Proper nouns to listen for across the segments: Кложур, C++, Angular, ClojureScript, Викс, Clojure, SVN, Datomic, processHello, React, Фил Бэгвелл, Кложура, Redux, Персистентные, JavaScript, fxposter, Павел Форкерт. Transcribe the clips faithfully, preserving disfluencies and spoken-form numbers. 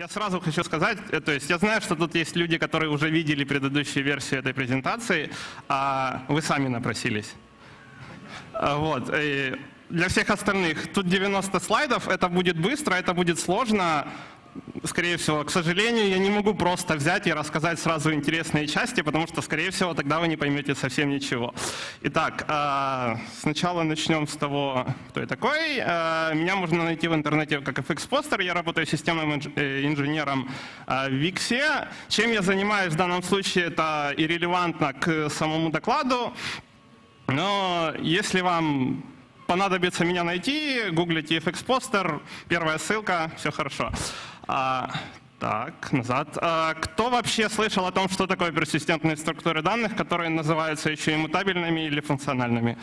Я сразу хочу сказать, то есть я знаю, что тут есть люди, которые уже видели предыдущие версии этой презентации, а вы сами напросились. Вот. И для всех остальных, тут девяносто слайдов, это будет быстро, это будет сложно. Скорее всего, к сожалению, я не могу просто взять и рассказать сразу интересные части, потому что, скорее всего, тогда вы не поймете совсем ничего. Итак, сначала начнем с того, кто я такой. Меня можно найти в интернете как fxposter. Я работаю системным инженером в Виксе. Чем я занимаюсь в данном случае, это и релевантно к самому докладу. Но если вам понадобится меня найти, гуглите fxposter, первая ссылка, все хорошо. А, так, назад. А, кто вообще слышал о том, что такое персистентные структуры данных, которые называются еще и мутабельными или функциональными?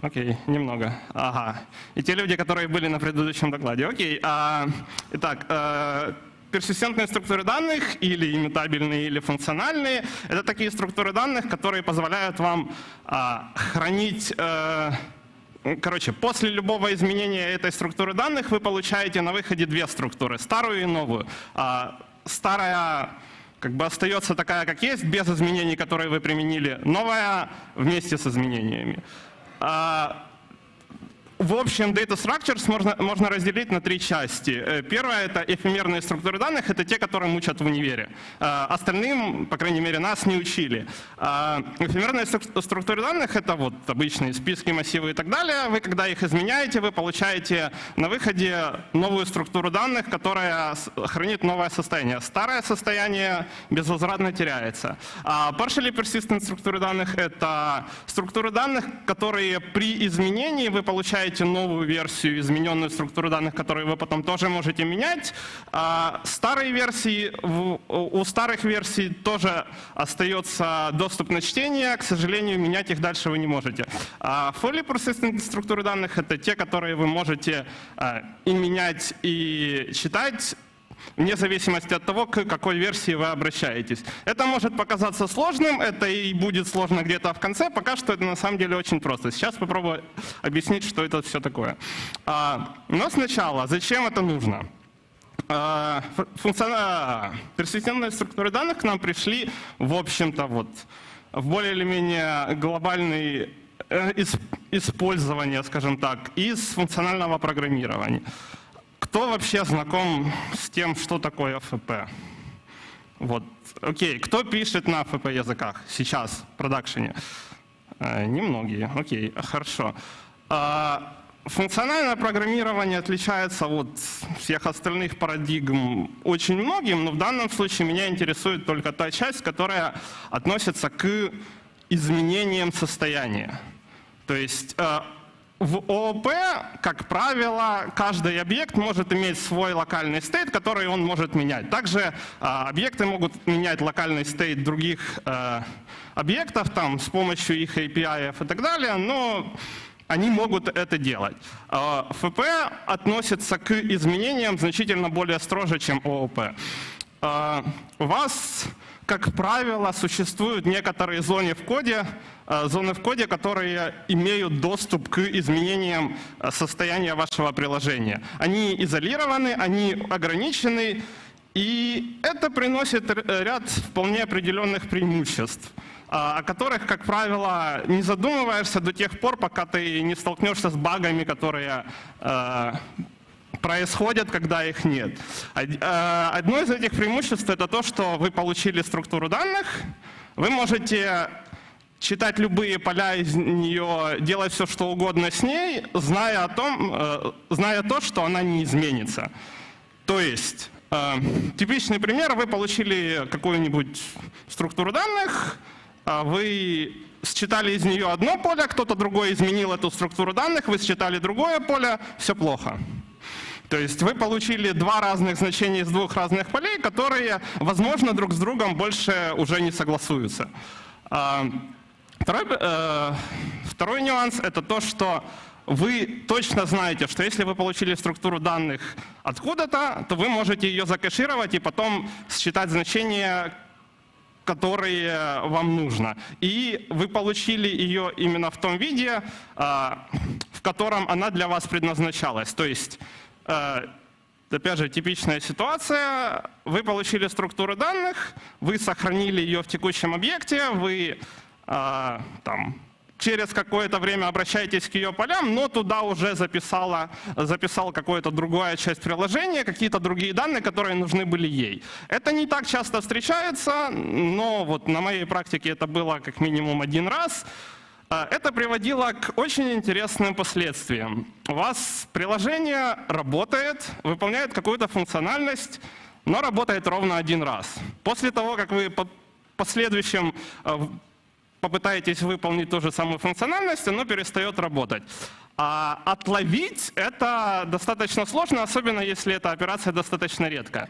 Окей, немного. Ага. И те люди, которые были на предыдущем докладе. Окей. А, итак, а, персистентные структуры данных, или иммутабельные, или функциональные, это такие структуры данных, которые позволяют вам а, хранить... А, Короче, после любого изменения этой структуры данных вы получаете на выходе две структуры, старую и новую. Старая как бы остается такая, как есть, без изменений, которые вы применили. Новая вместе с изменениями. В общем, data structures можно, можно разделить на три части. Первая — это эфемерные структуры данных, это те, которым учат в универе. Остальным, по крайней мере, нас не учили. Эфемерные структуры данных — это вот обычные списки, массивы и так далее. Вы, когда их изменяете, вы получаете на выходе новую структуру данных, которая хранит новое состояние. Старое состояние безвозвратно теряется. Partially persistent структуры данных — это структуры данных, которые при изменении вы получаете новую версию, измененную структуру данных, которую вы потом тоже можете менять. Старые версии, у старых версий тоже остается доступ на чтение, к сожалению, менять их дальше вы не можете. Fully persistent структуры данных — это те, которые вы можете и менять, и читать, вне зависимости от того, к какой версии вы обращаетесь. Это может показаться сложным, это и будет сложно где-то в конце, пока что это на самом деле очень просто. Сейчас попробую объяснить, что это все такое. Но сначала, зачем это нужно? Персистентные структуры данных к нам пришли, в общем-то, вот, в более или менее глобальное использование, скажем так, из функционального программирования. Кто вообще знаком с тем, что такое эф пэ? Вот. Окей, кто пишет на эф пэ языках сейчас в продакшене? Э, немногие. Окей, хорошо. Э, функциональное программирование отличается от всех остальных парадигм очень многим, но в данном случае меня интересует только та часть, которая относится к изменениям состояния. То есть... Э, В ООП, как правило, каждый объект может иметь свой локальный стейт, который он может менять. Также э, объекты могут менять локальный стейт других э, объектов там, с помощью их эй пи ай и так далее, но они могут это делать. Э, эф пэ относится к изменениям значительно более строже, чем ООП. Э, у вас... Как правило, существуют некоторые зоны в коде, зоны в коде, которые имеют доступ к изменениям состояния вашего приложения. Они изолированы, они ограничены, и это приносит ряд вполне определенных преимуществ, о которых, как правило, не задумываешься до тех пор, пока ты не столкнешься с багами, которые... происходят, когда их нет. Одно из этих преимуществ — это то, что вы получили структуру данных, вы можете читать любые поля из нее, делать все, что угодно с ней, зная о том, зная то, что она не изменится. То есть, типичный пример: вы получили какую-нибудь структуру данных, вы считали из нее одно поле, кто-то другой изменил эту структуру данных, вы считали другое поле, все плохо. То есть вы получили два разных значения из двух разных полей, которые, возможно, друг с другом больше уже не согласуются. Второй, второй нюанс — это то, что вы точно знаете, что если вы получили структуру данных откуда-то, то вы можете ее закэшировать и потом считать значения, которые вам нужно. И вы получили ее именно в том виде, в котором она для вас предназначалась. То есть Опять же, типичная ситуация. Вы получили структуру данных, вы сохранили ее в текущем объекте, вы э, там, через какое-то время обращаетесь к ее полям, но туда уже записала, записал какая-то другая часть приложения, какие-то другие данные, которые нужны были ей. Это не так часто встречается, но вот на моей практике это было как минимум один раз. Это приводило к очень интересным последствиям. У вас приложение работает, выполняет какую-то функциональность, но работает ровно один раз. После того, как вы по последующим попытаетесь выполнить ту же самую функциональность, оно перестает работать. А отловить это достаточно сложно, особенно если эта операция достаточно редкая.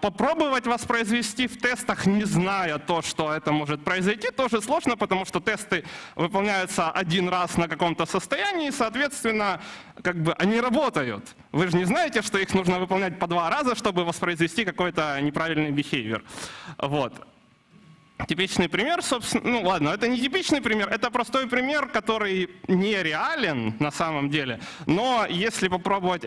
Попробовать воспроизвести в тестах, не зная то, что это может произойти, тоже сложно, потому что тесты выполняются один раз на каком-то состоянии, и, соответственно, как бы они работают. Вы же не знаете, что их нужно выполнять по два раза, чтобы воспроизвести какой-то неправильный behavior. Вот. Типичный пример, собственно, ну ладно, это не типичный пример, это простой пример, который нереален на самом деле, но если попробовать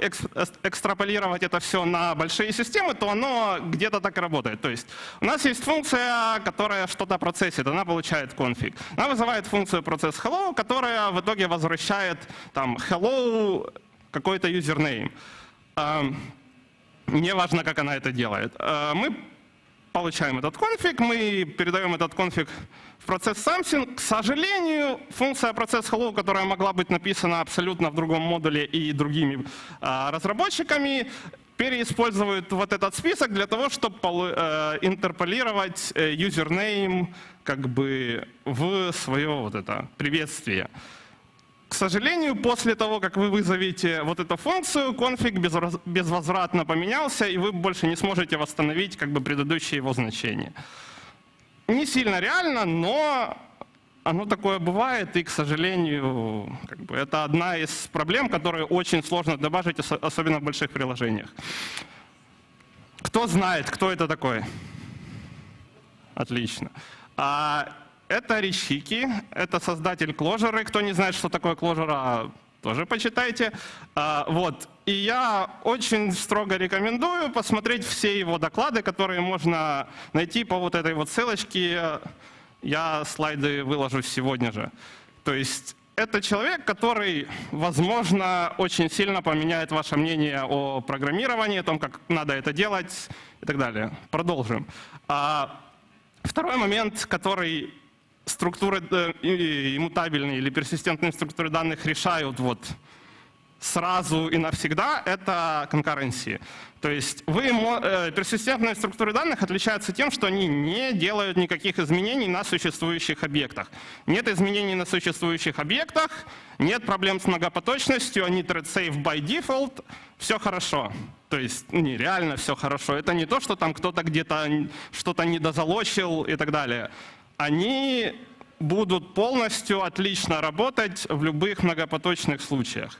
экстраполировать это все на большие системы, то оно где-то так работает. То есть у нас есть функция, которая что-то процессит, она получает конфиг. Она вызывает функцию processHello, которая в итоге возвращает там hello какой-то username. Неважно, как она это делает. Мы получаем этот конфиг, мы передаем этот конфиг в процесс something. К сожалению, функция processHello, которая могла быть написана абсолютно в другом модуле и другими э, разработчиками, переиспользует вот этот список для того, чтобы э, интерполировать username как бы в свое вот это приветствие. К сожалению, после того, как вы вызовете вот эту функцию, конфиг безвозвратно поменялся, и вы больше не сможете восстановить как бы предыдущие его значения. Не сильно реально, но оно такое бывает, и, к сожалению, как бы это одна из проблем, которые очень сложно добавить, особенно в больших приложениях. Кто знает, кто это такой? Отлично. Это Решики, это создатель Кложуры. Кто не знает, что такое Кложура, тоже почитайте. Вот. И я очень строго рекомендую посмотреть все его доклады, которые можно найти по вот этой вот ссылочке. Я слайды выложу сегодня же. То есть это человек, который, возможно, очень сильно поменяет ваше мнение о программировании, о том, как надо это делать и так далее. Продолжим. Второй момент, который... структуры иммутабельные или персистентные структуры данных решают вот сразу и навсегда, это конкуренции. То есть вы, персистентные структуры данных отличаются тем, что они не делают никаких изменений на существующих объектах. Нет изменений на существующих объектах, нет проблем с многопоточностью, они thread safe by default, все хорошо. То есть нереально все хорошо. Это не то, что там кто-то где-то что-то недозалочил и так далее. Они будут полностью отлично работать в любых многопоточных случаях.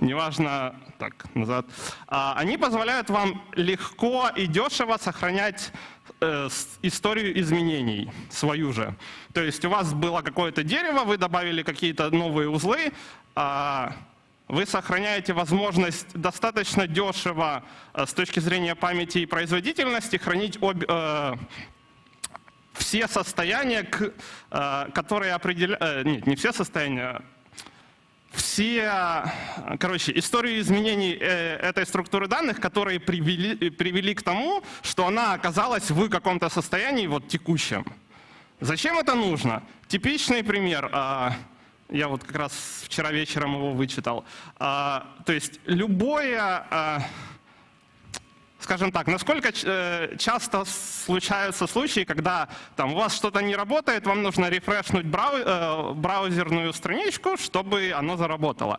Неважно, так, назад. Они позволяют вам легко и дешево сохранять историю изменений свою же. То есть у вас было какое-то дерево, вы добавили какие-то новые узлы, вы сохраняете возможность достаточно дешево с точки зрения памяти и производительности хранить обе... все состояния, которые определяют, нет, не все состояния, все, короче, истории изменений этой структуры данных, которые привели, привели к тому, что она оказалась в каком-то состоянии вот текущем. Зачем это нужно? Типичный пример, я вот как раз вчера вечером его вычитал, то есть любое... Скажем так, насколько часто случаются случаи, когда там, у вас что-то не работает, вам нужно рефрешнуть браузерную страничку, чтобы оно заработало.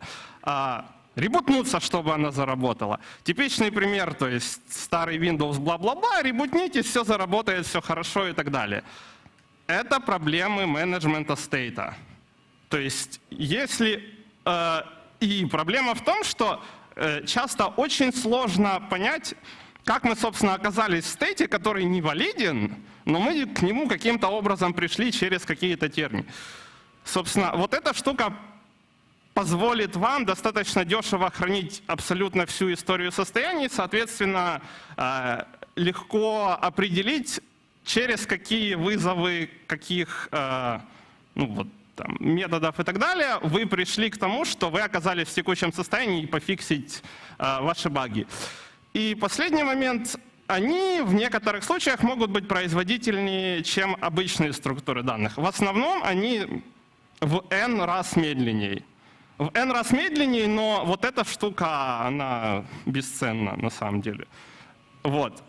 Ребутнуться, чтобы она заработала. Типичный пример, то есть старый Windows, бла-бла-бла, ребутнитесь, все заработает, все хорошо и так далее. Это проблемы менеджмента стейта. То есть если... И проблема в том, что часто очень сложно понять, как мы, собственно, оказались в стейте, который не валиден, но мы к нему каким-то образом пришли через какие-то термины. Собственно, вот эта штука позволит вам достаточно дешево хранить абсолютно всю историю состояний, соответственно, легко определить, через какие вызовы, каких ну, вот, там, методов и так далее вы пришли к тому, что вы оказались в текущем состоянии и пофиксить ваши баги. И последний момент. Они в некоторых случаях могут быть производительнее, чем обычные структуры данных. В основном они в n раз медленнее. В n раз медленнее, но вот эта штука, она бесценна на самом деле. Вот.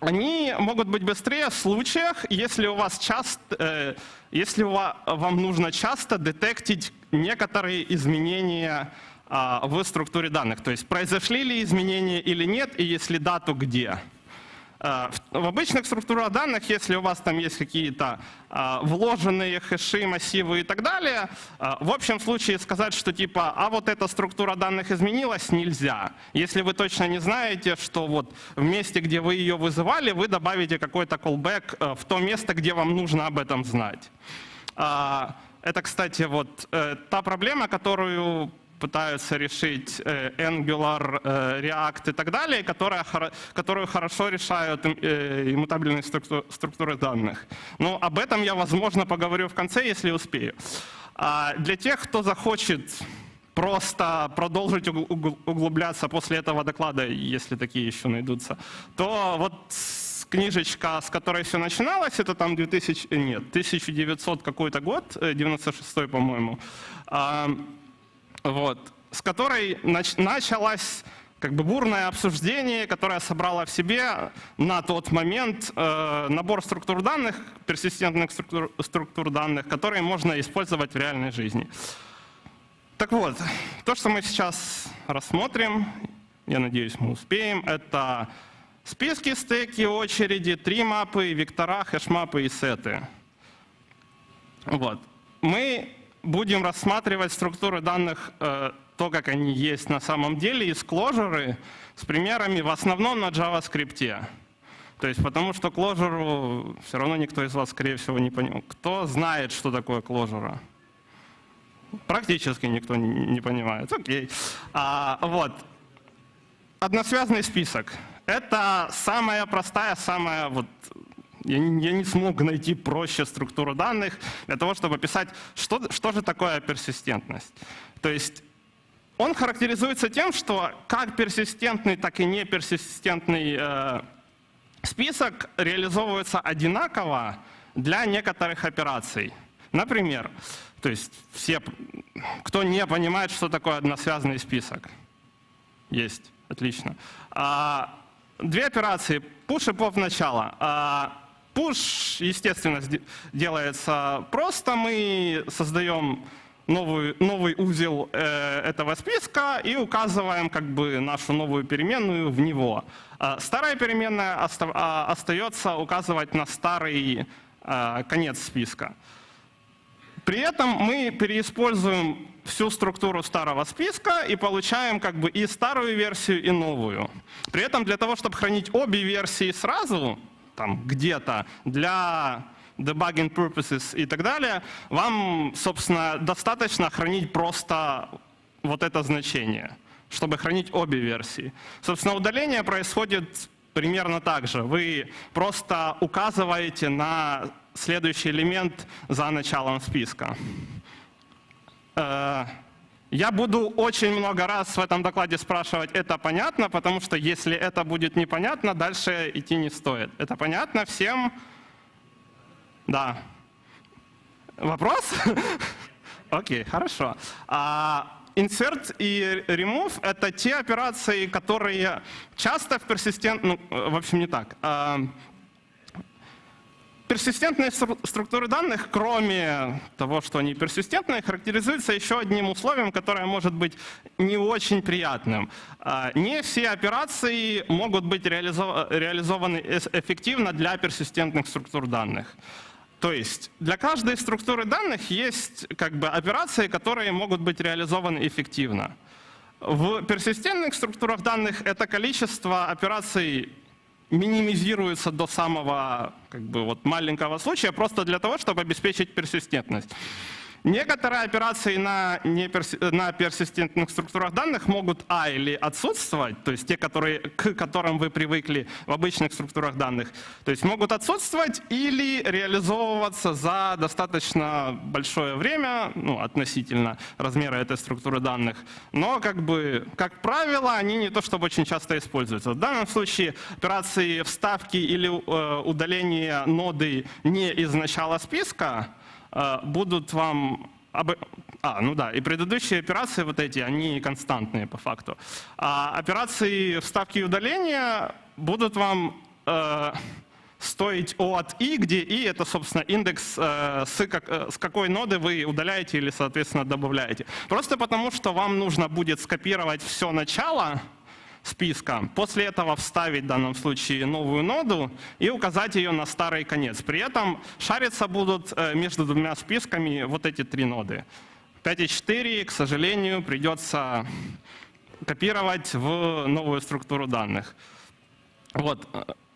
Они могут быть быстрее в случаях, если, у вас часто, э, если у вас, вам нужно часто детектить некоторые изменения в структуре данных. То есть произошли ли изменения или нет, и если да, то где. В обычных структурах данных, если у вас там есть какие-то вложенные хэши, массивы и так далее, в общем случае сказать, что типа, а вот эта структура данных изменилась, нельзя. Если вы точно не знаете, что вот в месте, где вы ее вызывали, вы добавите какой-то callback в то место, где вам нужно об этом знать. Это, кстати, вот та проблема, которую пытаются решить Angular, React и так далее, которая, которую хорошо решают иммутабельные структуры, структуры данных. Но об этом я, возможно, поговорю в конце, если успею. Для тех, кто захочет просто продолжить углубляться после этого доклада, если такие еще найдутся, то вот книжечка, с которой все начиналось, это там две тысячи, нет, тысяча девятьсот какой-то год, девяносто шестой, по-моему. Вот, с которой нач началось как бы бурное обсуждение, которое собрало в себе на тот момент э, набор структур данных, персистентных структур, структур данных, которые можно использовать в реальной жизни. Так вот, то, что мы сейчас рассмотрим, я надеюсь, мы успеем, это списки, стеки, очереди, три мапы, вектора, хэшмапы и сеты. Вот. Мы будем рассматривать структуры данных, э, то, как они есть на самом деле, из Clojure с примерами в основном на JavaScript. То есть потому что Clojure все равно никто из вас, скорее всего, не понял. Кто знает, что такое Clojure? Практически никто не, не понимает. Окей. А, вот. Односвязный список. Это самая простая, самая... Вот, Я не, я не смог найти проще структуру данных для того, чтобы описать, что, что же такое персистентность. То есть он характеризуется тем, что как персистентный, так и неперсистентный э, список реализовываются одинаково для некоторых операций. Например, то есть все, кто не понимает, что такое односвязный список. Есть, отлично. А, две операции, push и pop начало. Push, естественно, делается просто. Мы создаем новый, новый узел этого списка и указываем как бы нашу новую переменную в него. Старая переменная остается указывать на старый конец списка. При этом мы переиспользуем всю структуру старого списка и получаем как бы и старую версию, и новую. При этом для того, чтобы хранить обе версии сразу, там где-то для debugging purposes и так далее, вам, собственно, достаточно хранить просто вот это значение, чтобы хранить обе версии. Собственно, удаление происходит примерно так же. Вы просто указываете на следующий элемент за началом списка. Я буду очень много раз в этом докладе спрашивать, это понятно, потому что если это будет непонятно, дальше идти не стоит. Это понятно всем? Да. Вопрос? Окей, хорошо. Insert и remove — это те операции, которые часто в персистентном... Ну, в общем, не так. Персистентные структуры данных, кроме того, что они персистентные, характеризуются еще одним условием, которое может быть не очень приятным. Не все операции могут быть реализованы эффективно для персистентных структур данных. То есть для каждой структуры данных есть как бы операции, которые могут быть реализованы эффективно. В персистентных структурах данных это количество операций минимизируется до самого как бы, вот, маленького случая, просто для того, чтобы обеспечить персистентность. Некоторые операции на, не перси, на персистентных структурах данных могут а или отсутствовать, то есть те, которые, к которым вы привыкли в обычных структурах данных, то есть могут отсутствовать или реализовываться за достаточно большое время, ну, относительно размера этой структуры данных, но как бы, как правило, они не то чтобы очень часто используются. В данном случае операции вставки или э, удаления ноды не из начала списка э, будут вам… Об... А, ну да, и предыдущие операции вот эти, они константные по факту. А операции вставки и удаления будут вам… Э, стоить от i, где i это, собственно, индекс, с какой ноды вы удаляете или, соответственно, добавляете. Просто потому, что вам нужно будет скопировать все начало списка, после этого вставить в данном случае новую ноду и указать ее на старый конец. При этом шариться будут между двумя списками вот эти три ноды. пять и четыре, к сожалению, придется копировать в новую структуру данных. Вот.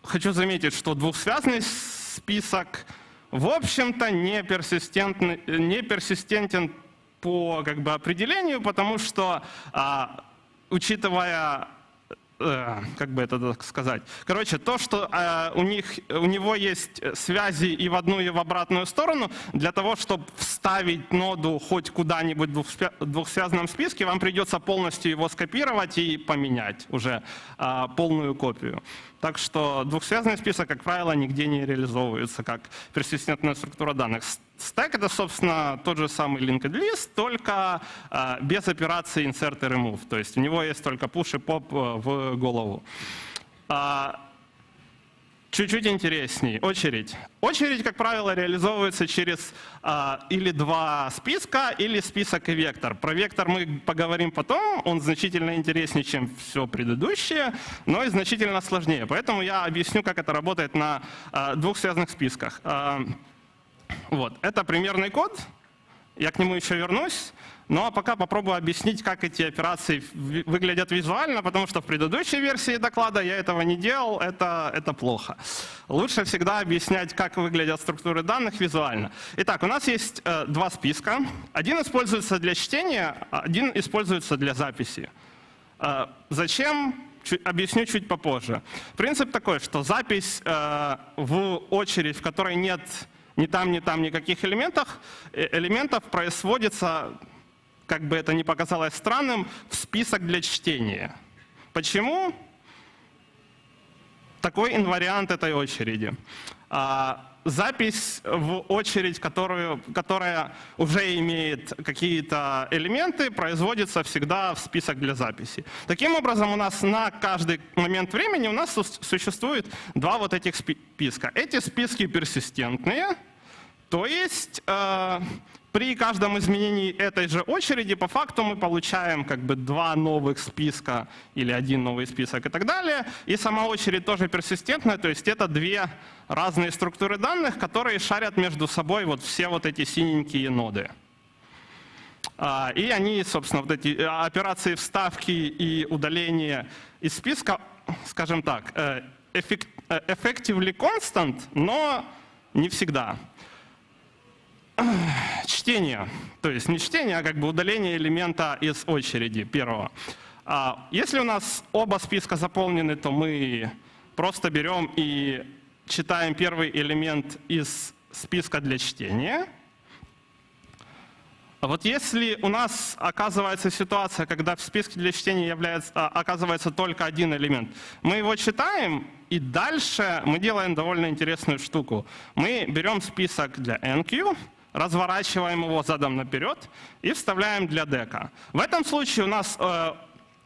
Хочу заметить, что двухсвязный список, в общем-то, не персистентен, не персистентен по как бы, определению, потому что, а, учитывая, э, как бы это так сказать, короче, то, что э, у них, у него есть связи и в одну, и в обратную сторону, для того, чтобы вставить ноду хоть куда-нибудь в двухсвязном списке, вам придется полностью его скопировать и поменять уже э, полную копию. Так что двухсвязный список, как правило, нигде не реализовывается как персистентная структура данных. Стэк — это, собственно, тот же самый linked list, только без операции insert и remove. То есть у него есть только push и pop в голову. Чуть-чуть интересней. Очередь. Очередь, как правило, реализовывается через э, или два списка, или список и вектор. Про вектор мы поговорим потом, он значительно интереснее, чем все предыдущее, но и значительно сложнее. Поэтому я объясню, как это работает на э, двух связанных списках. Э, вот. Это примерный код, я к нему еще вернусь. Ну а пока попробую объяснить, как эти операции выглядят визуально, потому что в предыдущей версии доклада я этого не делал, это, это плохо. Лучше всегда объяснять, как выглядят структуры данных визуально. Итак, у нас есть э, два списка. Один используется для чтения, один используется для записи. Э, зачем? Чуть, объясню чуть попозже. Принцип такой, что запись э, в очередь, в которой нет ни там, ни там никаких элементов, элементов производится… как бы это ни показалось странным, в список для чтения. Почему такой инвариант этой очереди? Запись в очередь, которую, которая уже имеет какие-то элементы, производится всегда в список для записи. Таким образом, у нас на каждый момент времени у нас существует два вот этих списка. Эти списки персистентные, то есть… При каждом изменении этой же очереди по факту мы получаем как бы два новых списка или один новый список и так далее. И сама очередь тоже персистентная, то есть это две разные структуры данных, которые шарят между собой вот все вот эти синенькие ноды. И они, собственно, вот эти операции вставки и удаления из списка, скажем так, effectively constant, но не всегда. Чтение, то есть не чтение, а как бы удаление элемента из очереди первого. Если у нас оба списка заполнены, то мы просто берем и читаем первый элемент из списка для чтения. Вот если у нас оказывается ситуация, когда в списке для чтения является, оказывается только один элемент, мы его читаем, и дальше мы делаем довольно интересную штуку. Мы берем список для эн кью, разворачиваем его задом наперед и вставляем для дека. В этом случае у нас э,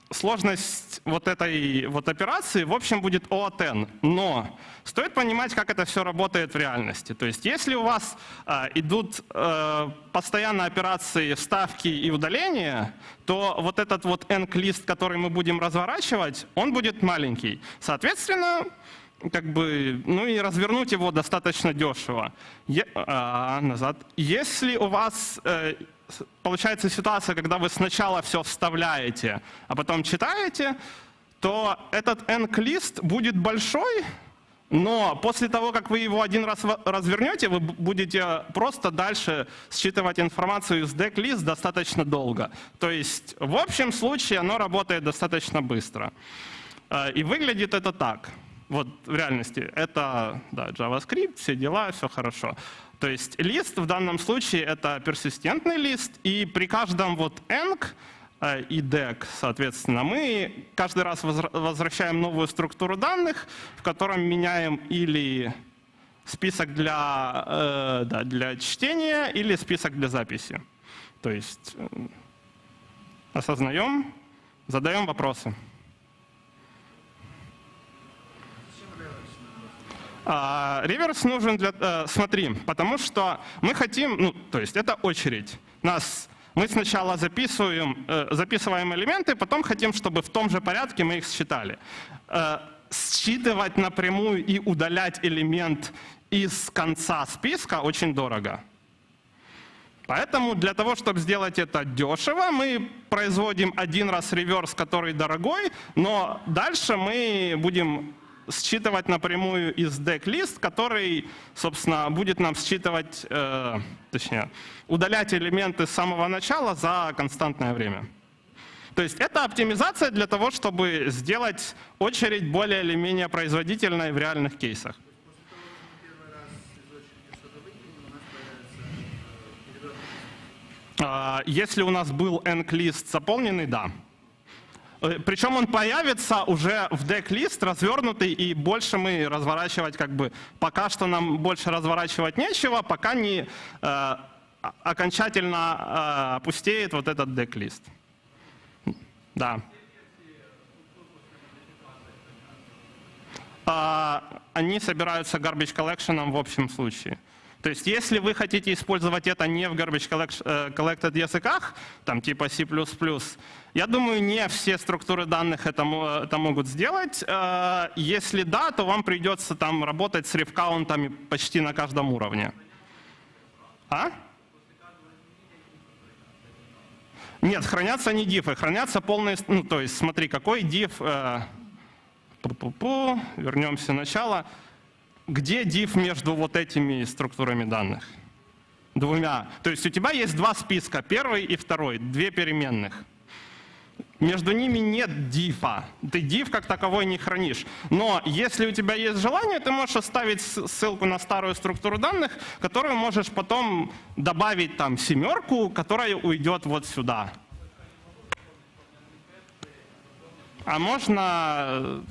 сложность вот этой вот операции, в общем, будет о от эн. Но стоит понимать, как это все работает в реальности. То есть если у вас э, идут э, постоянно операции вставки и удаления, то вот этот вот энк-лист, который мы будем разворачивать, он будет маленький. Соответственно… Как бы, ну и развернуть его достаточно дешево. Е, а, назад. Если у вас э, получается ситуация, когда вы сначала все вставляете, а потом читаете, то этот энк-лист будет большой, Но после того, как вы его один раз развернете, вы будете просто дальше считывать информацию из deck-лист достаточно долго. То есть в общем случае оно работает достаточно быстро. И выглядит это так. Вот в реальности это да, JavaScript, все дела, все хорошо. То есть лист в данном случае это персистентный лист, и при каждом вот enc и deck, соответственно, мы каждый раз возвращаем новую структуру данных, в котором меняем или список для, да, для чтения, или список для записи. То есть осознаем, задаем вопросы. Реверс нужен для… Э, смотри, потому что мы хотим… Ну, то есть это очередь. Нас, мы сначала записываем, э, записываем элементы, потом хотим, чтобы в том же порядке мы их считали. Э, считывать напрямую и удалять элемент из конца списка очень дорого. Поэтому для того, чтобы сделать это дешево, мы производим один раз реверс, который дорогой, но дальше мы будем… считывать напрямую из deck-лист, который, собственно, будет нам считывать, э, точнее, удалять элементы с самого начала за константное время. То есть это оптимизация для того, чтобы сделать очередь более или менее производительной в реальных кейсах. Если у нас был enc-лист заполненный, да. Причем он появится уже в deck-лист развернутый, и больше мы разворачивать как бы… Пока что нам больше разворачивать нечего, пока не э, окончательно э, опустеет вот этот deck-лист. Да. Они собираются garbage collection в общем случае. То есть если вы хотите использовать это не в garbage collected языках, там типа C++, я думаю, не все структуры данных это, это могут сделать. Если да, то вам придется там работать с рефкаунтами почти на каждом уровне. А? Нет, хранятся не дифы, хранятся полные… Ну, то есть смотри, какой диф… Пу-пу-пу, вернемся в начало. Где div между вот этими структурами данных? Двумя. То есть у тебя есть два списка, первый и второй, две переменных. Между ними нет дифа. Ты div как таковой не хранишь. Но если у тебя есть желание, ты можешь оставить ссылку на старую структуру данных, которую можешь потом добавить там семерку, которая уйдет вот сюда. А можно…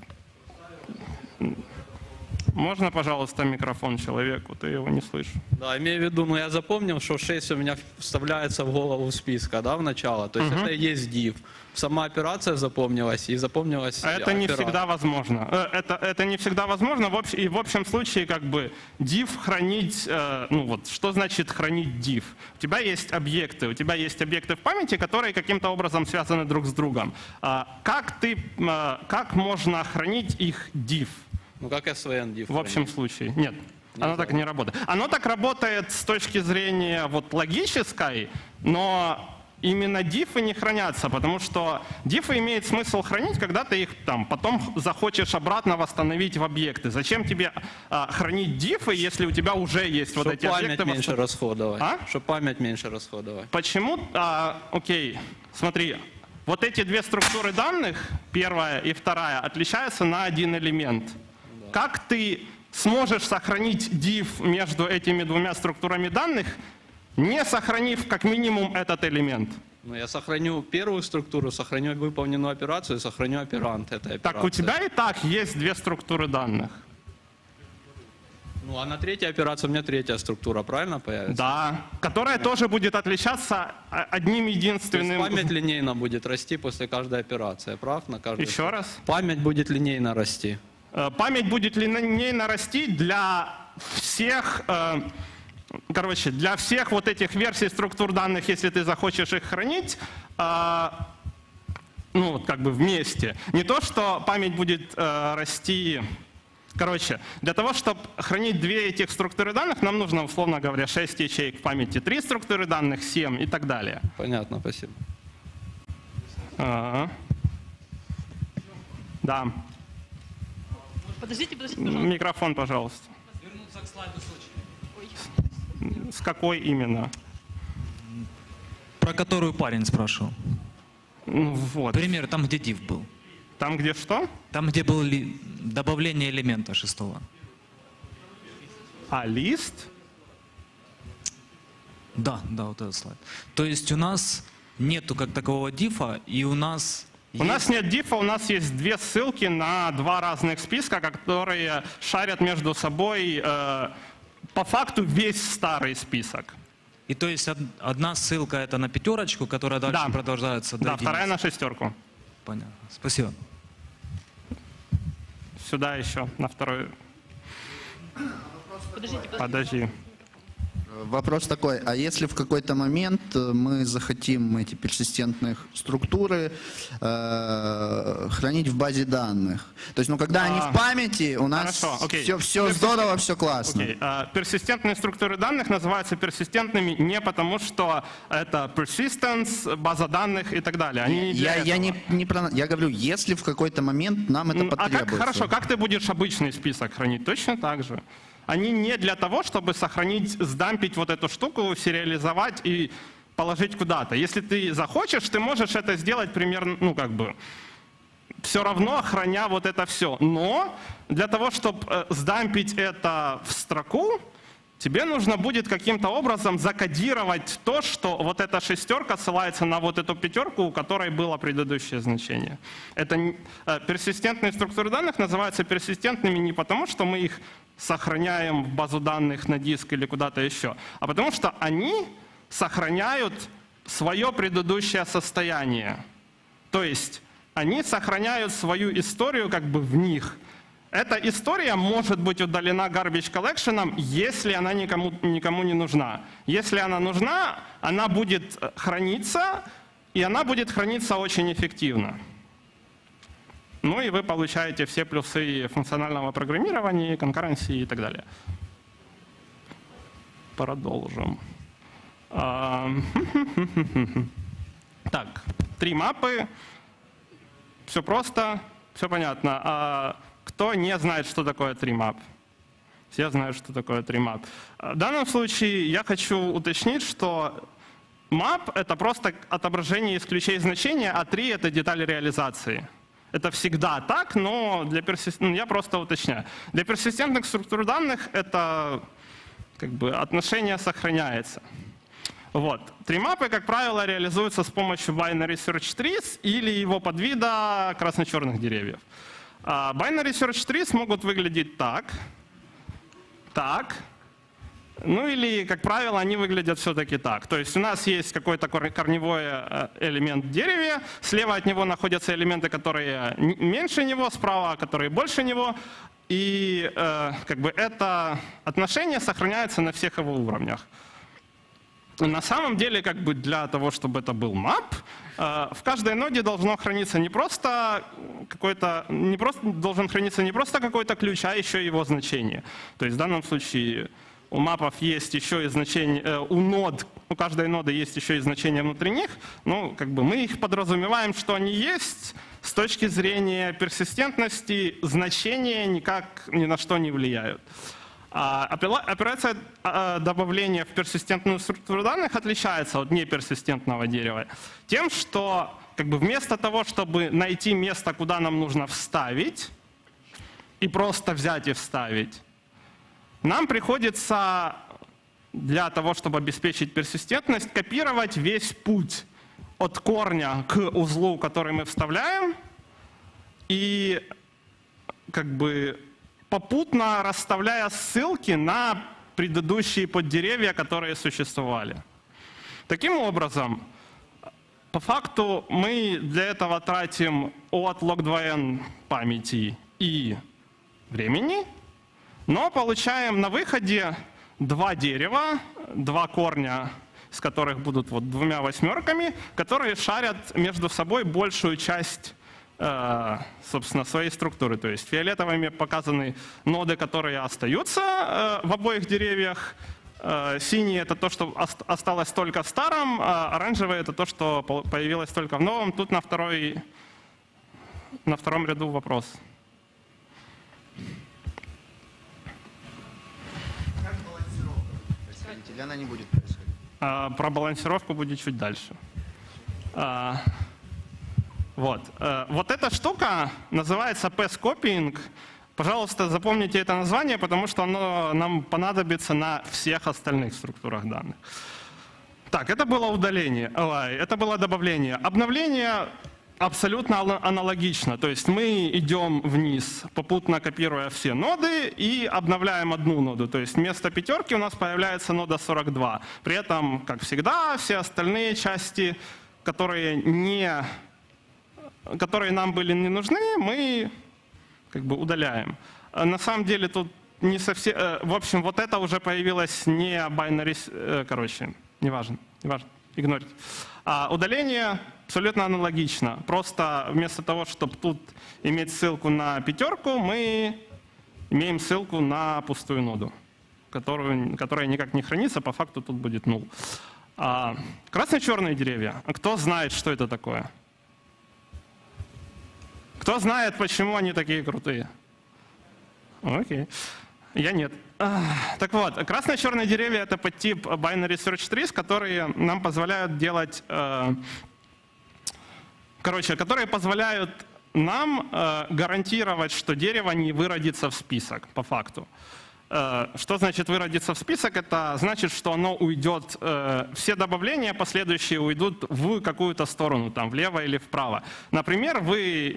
Можно, пожалуйста, микрофон человеку? Ты его не слышишь. Да, имею в виду, ну я запомнил, что шесть у меня вставляется в голову списка, да, в начало. То есть угу. это и есть div. Сама операция запомнилась и запомнилась это операция. Не всегда возможно. Это, это не всегда возможно. И в общем случае как бы div хранить… Ну вот, что значит хранить div? У тебя есть объекты. У тебя есть объекты в памяти, которые каким-то образом связаны друг с другом. Как, ты, как можно хранить их div? Ну как эс ви эн div. В общем случае. Нет, Нельзя. Оно так не работает. Оно так работает с точки зрения вот, логической, но именно дифы не хранятся, потому что дифы имеет смысл хранить, когда ты их там, потом захочешь обратно восстановить в объекты. Зачем тебе а, хранить дифы, если у тебя уже есть Чтобы вот эти память объекты? Память меньше восстан... расходовать. А? Чтобы память меньше расходовать. Почему? А, окей, смотри. Вот эти две структуры данных, первая и вторая, отличаются на один элемент. Как ты сможешь сохранить div между этими двумя структурами данных, не сохранив как минимум этот элемент? Ну, я сохраню первую структуру, сохраню выполненную операцию, сохраню операнд этой операции. Так у тебя и так есть две структуры данных. Ну, а на третьей операции у меня третья структура, правильно появится? Да, которая да. тоже будет отличаться одним единственным… То есть память линейно будет расти после каждой операции, прав? На каждой Еще раз? Память будет линейно расти. Память будет линейно расти для всех, короче, для всех вот этих версий структур данных, если ты захочешь их хранить, ну вот как бы вместе. Не то, что память будет расти… Короче, для того, чтобы хранить две этих структуры данных, нам нужно, условно говоря, шесть ячеек в памяти, три структуры данных, семь и так далее. Понятно, спасибо. А-а-а. Да. Подождите, подождите, пожалуйста. Микрофон, пожалуйста. Вернуться к слайду Сочи. С какой именно? Про которую парень спрашивал. Ну, вот. Пример там, где div был. Там, где что? Там, где было добавление элемента шестого. А лист? Да, да, вот этот слайд. То есть у нас нету как такового дифа, и у нас... У есть... нас нет дифа, у нас есть две ссылки на два разных списка, которые шарят между собой э, по факту весь старый список. И то есть одна ссылка это на пятерочку, которая дальше да. продолжается до Да, единицы. Вторая на шестерку. Понятно. Спасибо. Сюда еще, на вторую. Подождите, подожди. Вопрос такой, а если в какой-то момент мы захотим эти персистентные структуры э, хранить в базе данных? То есть, ну, когда а, они в памяти, у нас хорошо, все, все здорово, все классно. Окей. Персистентные структуры данных называются персистентными не потому, что это persistence, база данных и так далее. Они я, я, не, не про, я говорю, если в какой-то момент нам это а потребуется. Как, хорошо, как ты будешь обычный список хранить? Точно так же. Они не для того, чтобы сохранить, сдампить вот эту штуку, сериализовать и положить куда-то. Если ты захочешь, ты можешь это сделать примерно, ну как бы, все равно храня вот это все. Но для того, чтобы сдампить это в строку, тебе нужно будет каким-то образом закодировать то, что вот эта шестерка ссылается на вот эту пятерку, у которой было предыдущее значение. Это персистентные структуры данных называются персистентными не потому, что мы их сохраняем в базу данных на диск или куда-то еще, а потому что они сохраняют свое предыдущее состояние. То есть они сохраняют свою историю как бы в них. Эта история может быть удалена garbage collection, если она никому, никому не нужна. Если она нужна, она будет храниться, и она будет храниться очень эффективно. Ну и вы получаете все плюсы функционального программирования, конкуренции и так далее. Продолжим. Так, три мапы. Все просто, все понятно. Кто не знает, что такое три мап? Все знают, что такое три мап. В данном случае я хочу уточнить, что map — это просто отображение из ключей значения, а три — это деталь реализации. Это всегда так, но для персист... ну, я просто уточняю. Для персистентных структур данных это как бы отношение сохраняется. Вот. три мапы, как правило, реализуются с помощью binary search trees или его подвида красно-черных деревьев. Binary search trees могут выглядеть так, так, ну или, как правило, они выглядят все-таки так. То есть у нас есть какой-то корневой элемент деревья, слева от него находятся элементы, которые меньше него, справа, которые больше него, и э, как бы это отношение сохраняется на всех его уровнях. На самом деле, как бы для того, чтобы это был map, в каждой ноде должно храниться не просто какой-то, не просто, должен храниться не просто какой-то ключ, а еще его значение. То есть в данном случае у мапов есть еще и значение, у нод, у каждой ноды есть еще и значение внутри них. Ну, как бы мы их подразумеваем, что они есть. С точки зрения персистентности значения никак ни на что не влияют. Операция добавления в персистентную структуру данных отличается от неперсистентного дерева тем, что как бы вместо того, чтобы найти место, куда нам нужно вставить, и просто взять и вставить, нам приходится для того, чтобы обеспечить персистентность, копировать весь путь от корня к узлу, который мы вставляем, и как бы попутно расставляя ссылки на предыдущие поддеревья, которые существовали. Таким образом, по факту мы для этого тратим от log два n памяти и времени, но получаем на выходе два дерева, два корня, из которых будут вот двумя восьмерками, которые шарят между собой большую часть собственно, своей структуры. То есть фиолетовыми показаны ноды, которые остаются в обоих деревьях. Синие — это то, что осталось только в старом, а оранжевые — это то, что появилось только в новом. Тут на, второй, на втором ряду вопрос. происходить, или она не будет происходить? А, про балансировку будет чуть дальше. А, вот. А, вот эта штука называется пи-скопинг. Пожалуйста, запомните это название, потому что оно нам понадобится на всех остальных структурах данных. Так, это было удаление, это было добавление. Обновление абсолютно аналогично. То есть мы идем вниз, попутно копируя все ноды, и обновляем одну ноду. То есть вместо пятерки у нас появляется нода сорок два. При этом, как всегда, все остальные части, которые, не, которые нам были не нужны, мы как бы удаляем. На самом деле тут не совсем... В общем, вот это уже появилось не binary... Короче, не важно, не важно, игнорить. А удаление абсолютно аналогично. Просто вместо того, чтобы тут иметь ссылку на пятерку, мы имеем ссылку на пустую ноду, которую, которая никак не хранится, по факту тут будет null. А красно-черные деревья. Кто знает, что это такое? Кто знает, почему они такие крутые? Окей. Я нет. Так вот, красно-черные деревья — это подтип binary search trees, которые нам позволяют делать... Короче, которые позволяют нам гарантировать, что дерево не выродится в список, по факту. Что значит выродиться в список? Это значит, что оно уйдет, все добавления последующие уйдут в какую-то сторону, там, влево или вправо. Например, вы,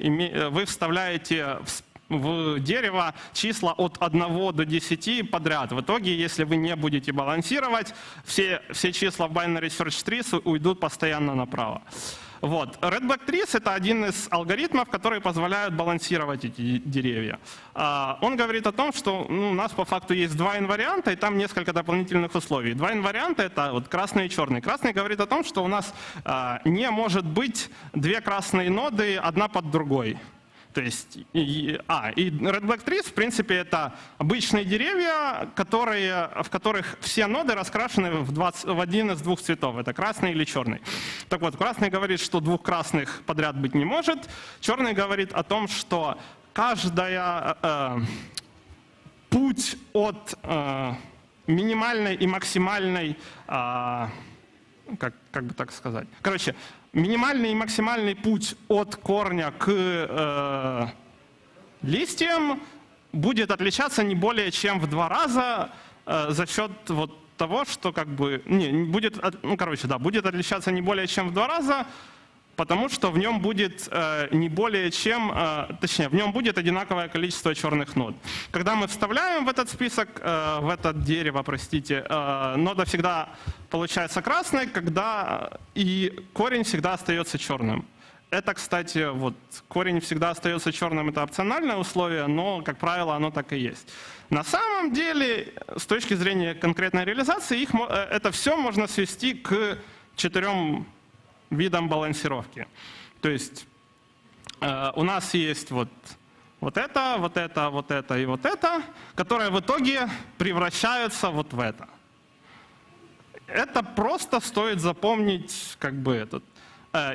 вы вставляете в список в дерево числа от одного до десяти подряд. В итоге, если вы не будете балансировать, все, все числа в binary search trees уйдут постоянно направо. Вот. Redux trees — это один из алгоритмов, которые позволяют балансировать эти деревья. Он говорит о том, что у нас по факту есть два инварианта, и там несколько дополнительных условий. Два инварианта — это вот красный и черный. Красный говорит о том, что у нас не может быть две красные ноды одна под другой. То есть, и, а, и Redux trees, в принципе, это обычные деревья, которые, в которых все ноды раскрашены в, двадцать, в один из двух цветов. Это красный или черный. Так вот, красный говорит, что двух красных подряд быть не может. Черный говорит о том, что каждая э, путь от э, минимальной и максимальной, э, как, как бы так сказать, короче, минимальный и максимальный путь от корня к э, листьям будет отличаться не более чем в два раза э, за счет вот того, что как бы... Не, будет, ну, короче, да, будет отличаться не более чем в два раза, потому что в нем будет э, не более чем... Э, точнее, в нем будет одинаковое количество черных нод. Когда мы вставляем в этот список, э, в это дерево, простите, э, нода всегда получается красной, когда и корень всегда остается черным. Это, кстати, вот корень всегда остается черным, это опциональное условие, но, как правило, оно так и есть. На самом деле, с точки зрения конкретной реализации, их, это все можно свести к четырем видам балансировки. То есть э, у нас есть вот, вот это, вот это, вот это и вот это, которые в итоге превращаются вот в это. Это просто стоит запомнить, как бы этот.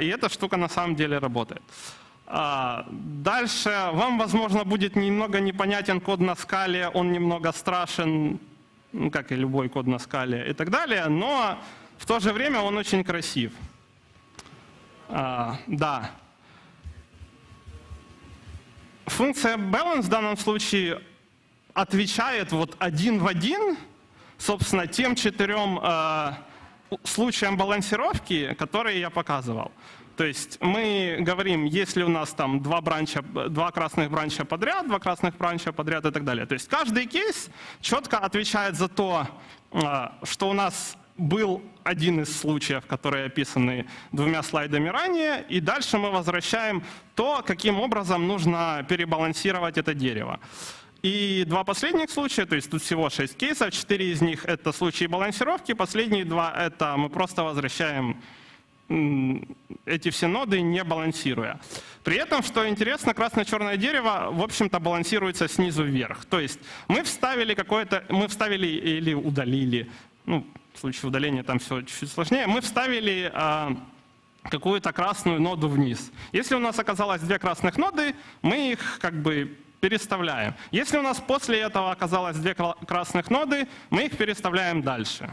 И эта штука на самом деле работает. Дальше вам, возможно, будет немного непонятен код на скале, он немного страшен, как и любой код на скале и так далее, но в то же время он очень красив. Да. Функция balance в данном случае отвечает вот один в один, собственно, тем четырем э, случаям балансировки, которые я показывал. То есть мы говорим, если у нас там два, бранча, два красных бранча подряд, два красных бранча подряд и так далее. То есть каждый кейс четко отвечает за то, э, что у нас был один из случаев, которые описаны двумя слайдами ранее, и дальше мы возвращаем то, каким образом нужно перебалансировать это дерево. И два последних случая, то есть тут всего шесть кейсов, четыре из них — это случаи балансировки, последние два — это мы просто возвращаем эти все ноды, не балансируя. При этом, что интересно, красно-черное дерево, в общем-то, балансируется снизу вверх. То есть мы вставили какое-то, мы вставили или удалили, ну, в случае удаления там все чуть-чуть сложнее, мы вставили какую-то красную ноду вниз. Если у нас оказалось две красных ноды, мы их как бы... переставляем. Если у нас после этого оказалось две красных ноды, мы их переставляем дальше.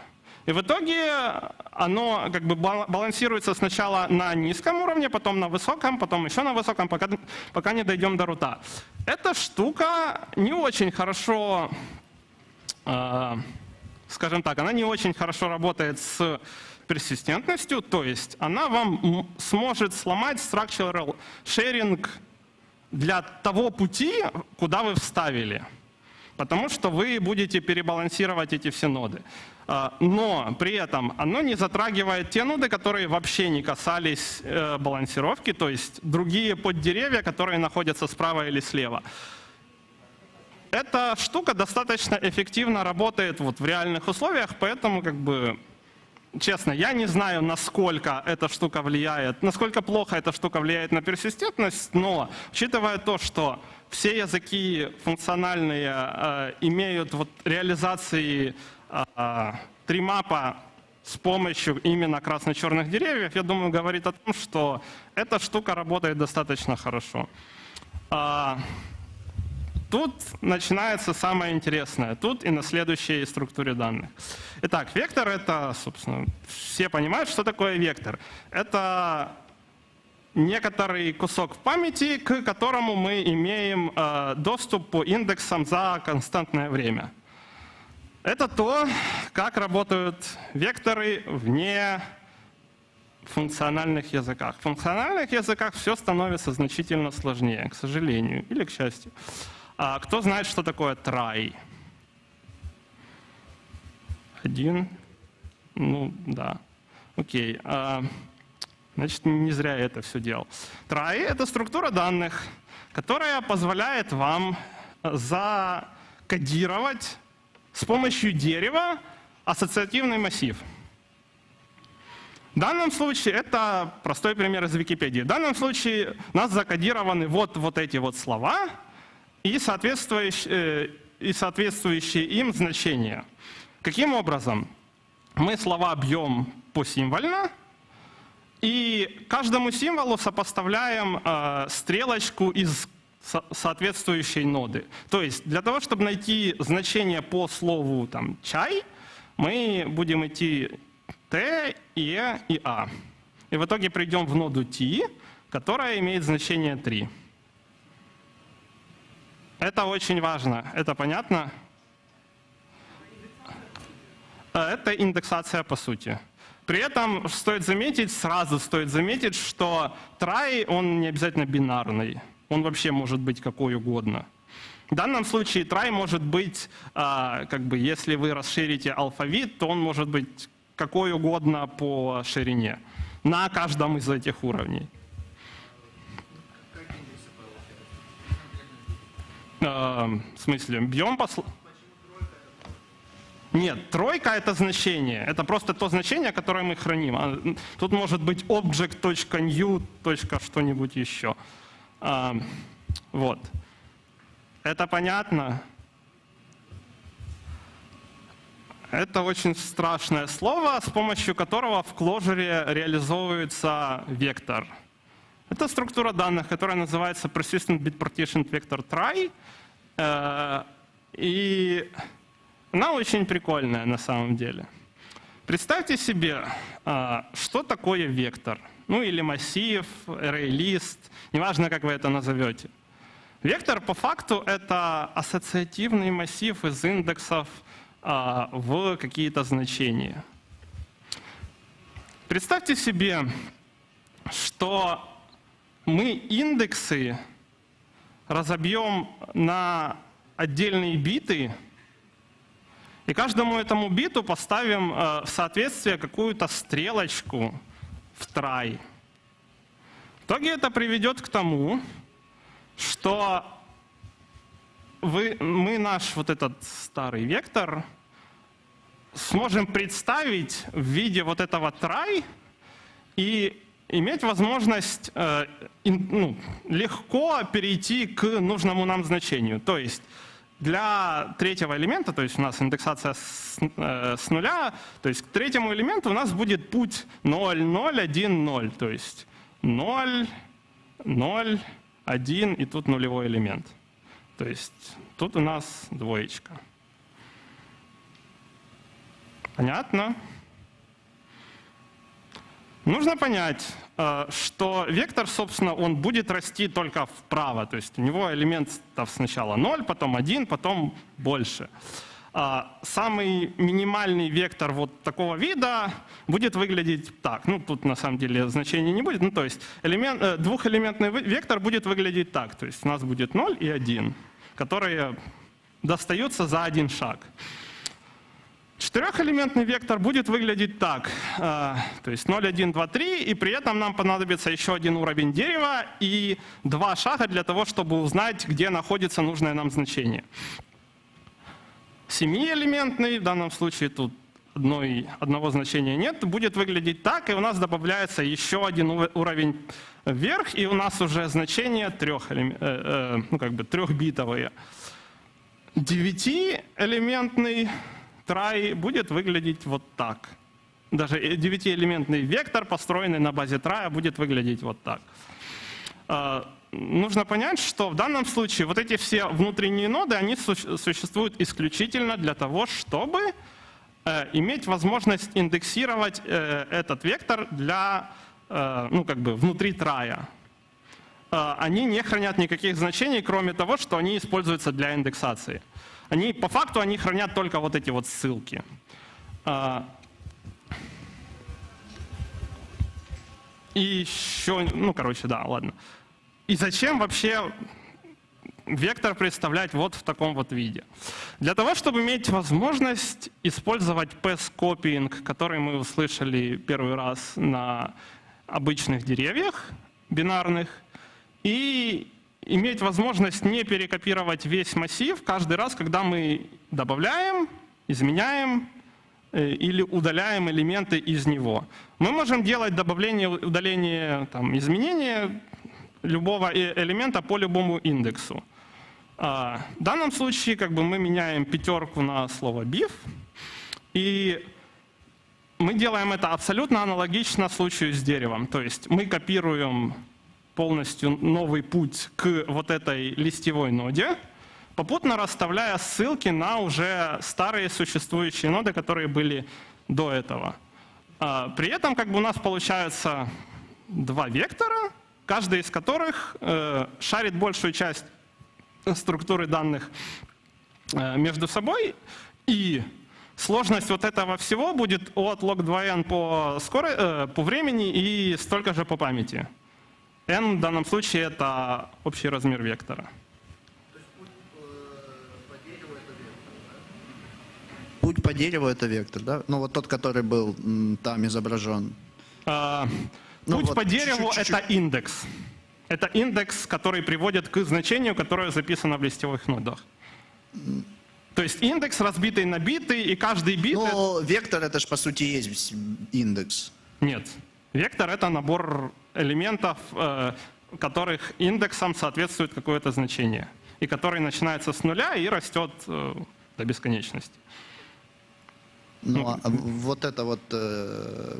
И в итоге оно как бы балансируется сначала на низком уровне, потом на высоком, потом еще на высоком, пока, пока не дойдем до рута. Эта штука не очень хорошо, э, скажем так, она не очень хорошо работает с персистентностью, то есть она вам сможет сломать structural sharing для того пути, куда вы вставили. Потому что вы будете перебалансировать эти все ноды. Но при этом оно не затрагивает те ноды, которые вообще не касались балансировки, то есть другие поддеревья, которые находятся справа или слева. Эта штука достаточно эффективно работает вот в реальных условиях, поэтому, как бы, честно, я не знаю, насколько эта штука влияет, насколько плохо эта штука влияет на персистентность, но учитывая то, что все языки функциональные э, имеют вот реализации э, тримапа с помощью именно красно-черных деревьев, я думаю, говорит о том, что эта штука работает достаточно хорошо. Э, тут начинается самое интересное. Тут и на следующей структуре данных. Итак, вектор — это, собственно, все понимают, что такое вектор. Это некоторый кусок памяти, к которому мы имеем э, доступ по индексам за константное время. Это то, как работают векторы вне функциональных языках. В функциональных языках все становится значительно сложнее, к сожалению, или к счастью. А кто знает, что такое try? Один? Ну, да. Окей. А... Значит, не зря я это все делал. Try — это структура данных, которая позволяет вам закодировать с помощью дерева ассоциативный массив. В данном случае, это простой пример из Википедии, в данном случае у нас закодированы вот, вот эти вот слова и соответствующие, и соответствующие им значения. Каким образом? Мы слова бьем посимвольно, и каждому символу сопоставляем э, стрелочку из со соответствующей ноды. То есть для того, чтобы найти значение по слову там, «чай», мы будем идти Т, Е и А. И в итоге придем в ноду Т, которая имеет значение три. Это очень важно. Это понятно? Это индексация по сути. При этом стоит заметить, сразу стоит заметить, что try, он не обязательно бинарный. Он вообще может быть какой угодно. В данном случае try может быть, как бы, если вы расширите алфавит, то он может быть какой угодно по ширине на каждом из этих уровней. В смысле, бьем по... Нет, тройка — это значение. Это просто то значение, которое мы храним. Тут может быть object.new, что-нибудь еще. Вот. Это понятно? Это очень страшное слово, с помощью которого в Clojure реализовывается вектор. Это структура данных, которая называется persistent bit partitioned vector try. И... Она очень прикольная на самом деле. Представьте себе, что такое вектор, ну или массив, array-лист, неважно, как вы это назовете. Вектор по факту — это ассоциативный массив из индексов в какие-то значения. Представьте себе, что мы индексы разобьем на отдельные биты, и каждому этому биту поставим в соответствие какую-то стрелочку в try. В итоге это приведет к тому, что вы, мы наш вот этот старый вектор сможем представить в виде вот этого try и иметь возможность э, ну, легко перейти к нужному нам значению. То есть для третьего элемента, то есть у нас индексация с, э, с нуля, то есть к третьему элементу у нас будет путь ноль, ноль, один, ноль. То есть ноль, ноль, один и тут нулевой элемент. То есть тут у нас двоечка. Понятно? Нужно понять, что вектор, собственно, он будет расти только вправо. То есть у него элементов сначала ноль, потом один, потом больше. Самый минимальный вектор вот такого вида будет выглядеть так. Ну, тут на самом деле значения не будет. Ну, то есть элемент, двухэлементный вектор будет выглядеть так. То есть у нас будет ноль и один, которые достаются за один шаг. Четырехэлементный вектор будет выглядеть так. То есть ноль, один, два, три, и при этом нам понадобится еще один уровень дерева и два шага для того, чтобы узнать, где находится нужное нам значение. Семиэлементный, в данном случае тут одной, одного значения нет, будет выглядеть так, и у нас добавляется еще один уровень вверх, и у нас уже значения трех, э, ну, как бы трехбитовые. Девятиэлементный try будет выглядеть вот так. Даже девятиэлементный вектор, построенный на базе try, будет выглядеть вот так. Нужно понять, что в данном случае вот эти все внутренние ноды, они существуют исключительно для того, чтобы иметь возможность индексировать этот вектор для, ну, как бы внутри трая. Они не хранят никаких значений, кроме того, что они используются для индексации. Они, по факту они хранят только вот эти вот ссылки. И еще, ну, короче, да, ладно. И зачем вообще вектор представлять вот в таком вот виде? Для того, чтобы иметь возможность использовать path-copying, который мы услышали первый раз на обычных деревьях бинарных, и иметь возможность не перекопировать весь массив каждый раз, когда мы добавляем, изменяем или удаляем элементы из него. Мы можем делать добавление, удаление, там, изменения любого элемента по любому индексу. В данном случае, как бы, мы меняем пятерку на слово beef, и мы делаем это абсолютно аналогично случаю с деревом. То есть мы копируем полностью новый путь к вот этой листевой ноде, попутно расставляя ссылки на уже старые существующие ноды, которые были до этого. При этом, как бы, у нас получается два вектора, каждый из которых шарит большую часть структуры данных между собой, и сложность вот этого всего будет от log два n по, скоро, по времени и столько же по памяти. n в данном случае это общий размер вектора. То есть путь по дереву это вектор, да? Путь по дереву это вектор, да? Ну вот тот, который был там изображен. А Путь ну, по вот, дереву – это индекс. Это индекс, который приводит к значению, которое записано в листевых нодах. То есть индекс разбитый на биты, и каждый бит… Ну, это... вектор – это же, по сути, есть индекс. Нет. Вектор – это набор элементов, которых индексом соответствует какое-то значение, и который начинается с нуля и растет до бесконечности. Ну, ну, а вот это вот... Э,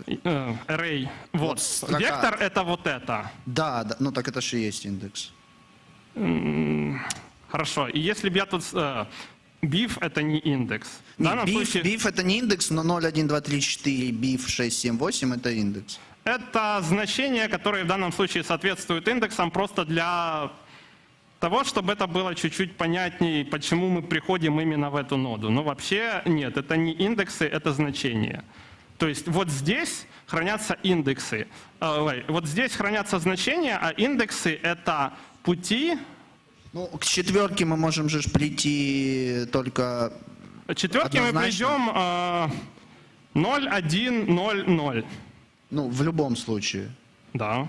array. Вот. вот Вектор — это вот это. Да, да, ну так это же и есть индекс. Хорошо. И если бы я тут... Э, beef — это не индекс. В данном beef, случае... beef — это не индекс, но ноль, один, два, три, четыре, beef, шесть, семь, восемь — это индекс. Это значения, которые в данном случае соответствуют индексам, просто для того, чтобы это было чуть-чуть понятнее, почему мы приходим именно в эту ноду. Но вообще нет, это не индексы, это значения. То есть вот здесь хранятся индексы. Ой, вот здесь хранятся значения, а индексы — это пути. Ну, к четверке мы можем же прийти только к четверке однозначно. Мы придем э, ноль, один, ноль, ноль. Ну, в любом случае. Да.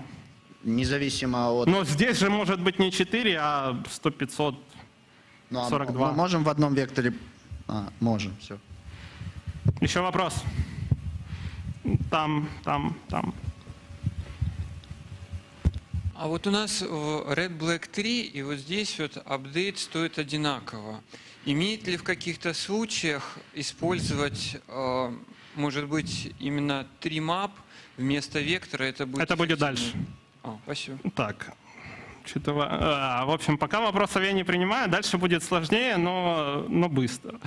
Независимо от... Но здесь же может быть не четыре, а сто, пятьсот, ну, а сорок два. Мы можем в одном векторе... А, можем, все. Еще вопрос? Там, там, там. А вот у нас ред блэк три, и вот здесь вот апдейт стоит одинаково. Имеет ли в каких-то случаях использовать, может быть, именно три map вместо вектора? Это будет, это будет дальше. О, спасибо. Так, Что-то... А, в общем, пока вопросов я не принимаю, дальше будет сложнее, но, но быстро.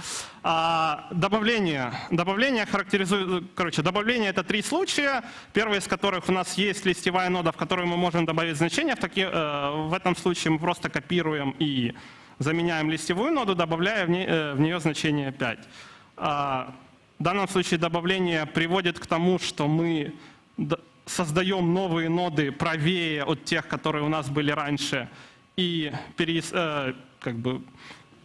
А, добавление. Добавление характеризует... Короче, добавление — это три случая, первый из которых у нас есть листевая нода, в которую мы можем добавить значение. В, таки... в этом случае мы просто копируем и заменяем листевую ноду, добавляя в, не... в нее значение пять. А, в данном случае добавление приводит к тому, что мы... создаем новые ноды правее от тех, которые у нас были раньше, и перес, э, как бы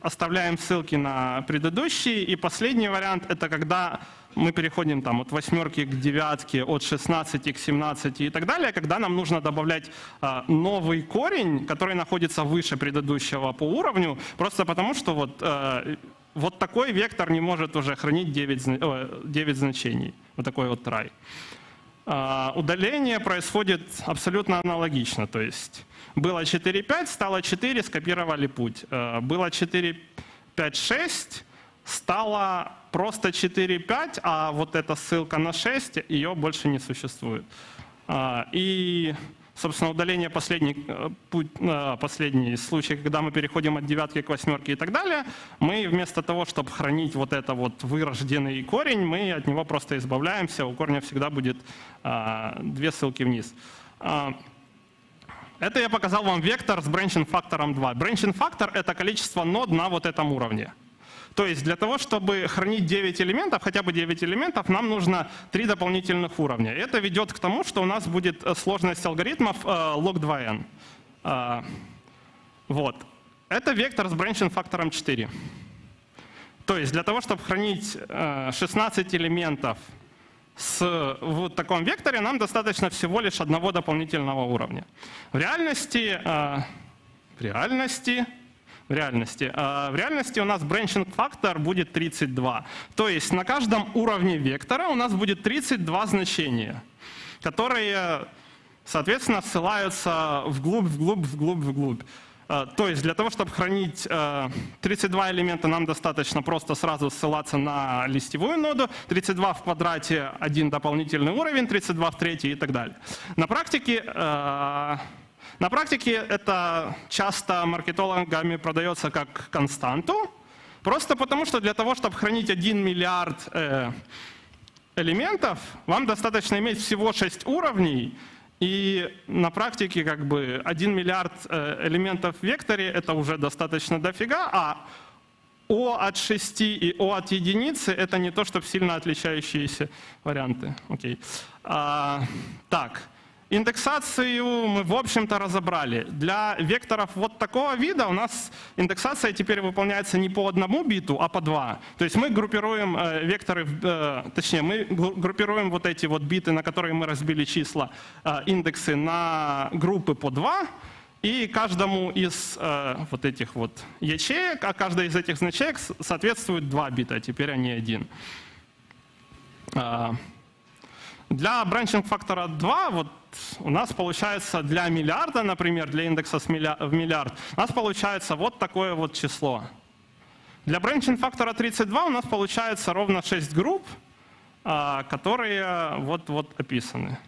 оставляем ссылки на предыдущие. И последний вариант — это когда мы переходим там, от восьмерки к девятке, от шестнадцати к семнадцати и так далее, когда нам нужно добавлять э, новый корень, который находится выше предыдущего по уровню, просто потому что вот, э, вот такой вектор не может уже хранить девять, девять значений. Вот такой вот try. Удаление происходит абсолютно аналогично, то есть было четыре, пять, стало четыре, скопировали путь. Было четыре, пять, шесть, стало просто четыре, пять, а вот эта ссылка на шесть, ее больше не существует. И, собственно, удаление последний, путь, последний случай, когда мы переходим от девятки к восьмерке и так далее, мы вместо того, чтобы хранить вот этот вот вырожденный корень, мы от него просто избавляемся, у корня всегда будет две ссылки вниз. Это я показал вам вектор с бренчинг-фактором два. Бренчинг-фактор — это количество нод на вот этом уровне. То есть для того, чтобы хранить девять элементов, хотя бы девять элементов, нам нужно три дополнительных уровня. Это ведет к тому, что у нас будет сложность алгоритмов log два n. Вот. Это вектор с бренчинг-фактором четыре. То есть для того, чтобы хранить шестнадцать элементов с, в таком векторе, нам достаточно всего лишь одного дополнительного уровня. В реальности... В реальности... В реальности. В реальности у нас бренчинг-фактор будет тридцать два. То есть на каждом уровне вектора у нас будет тридцать два значения, которые, соответственно, ссылаются вглубь, вглубь, вглубь, вглубь. То есть для того, чтобы хранить тридцать два элемента, нам достаточно просто сразу ссылаться на листевую ноду. тридцать два в квадрате — один дополнительный уровень, тридцать два в третий и так далее. На практике... На практике это часто маркетологами продается как константу, просто потому что для того, чтобы хранить один миллиард элементов, вам достаточно иметь всего шесть уровней, и на практике как бы один миллиард элементов в векторе — это уже достаточно дофига, а О от шести и О от единицы — это не то, чтобы сильно отличающиеся варианты. Окей. А, так. Индексацию мы, в общем-то, разобрали. Для векторов вот такого вида у нас индексация теперь выполняется не по одному биту, а по два. То есть мы группируем векторы, точнее, мы группируем вот эти вот биты, на которые мы разбили числа, индексы на группы по два, и каждому из вот этих вот ячеек, а каждой из этих значеек соответствует два бита, теперь они один. Для бренчинг-фактора два вот у нас получается для миллиарда, например, для индекса в миллиард, у нас получается вот такое вот число. Для бренчинг-фактора тридцать два у нас получается ровно шесть групп, которые вот-вот описаны.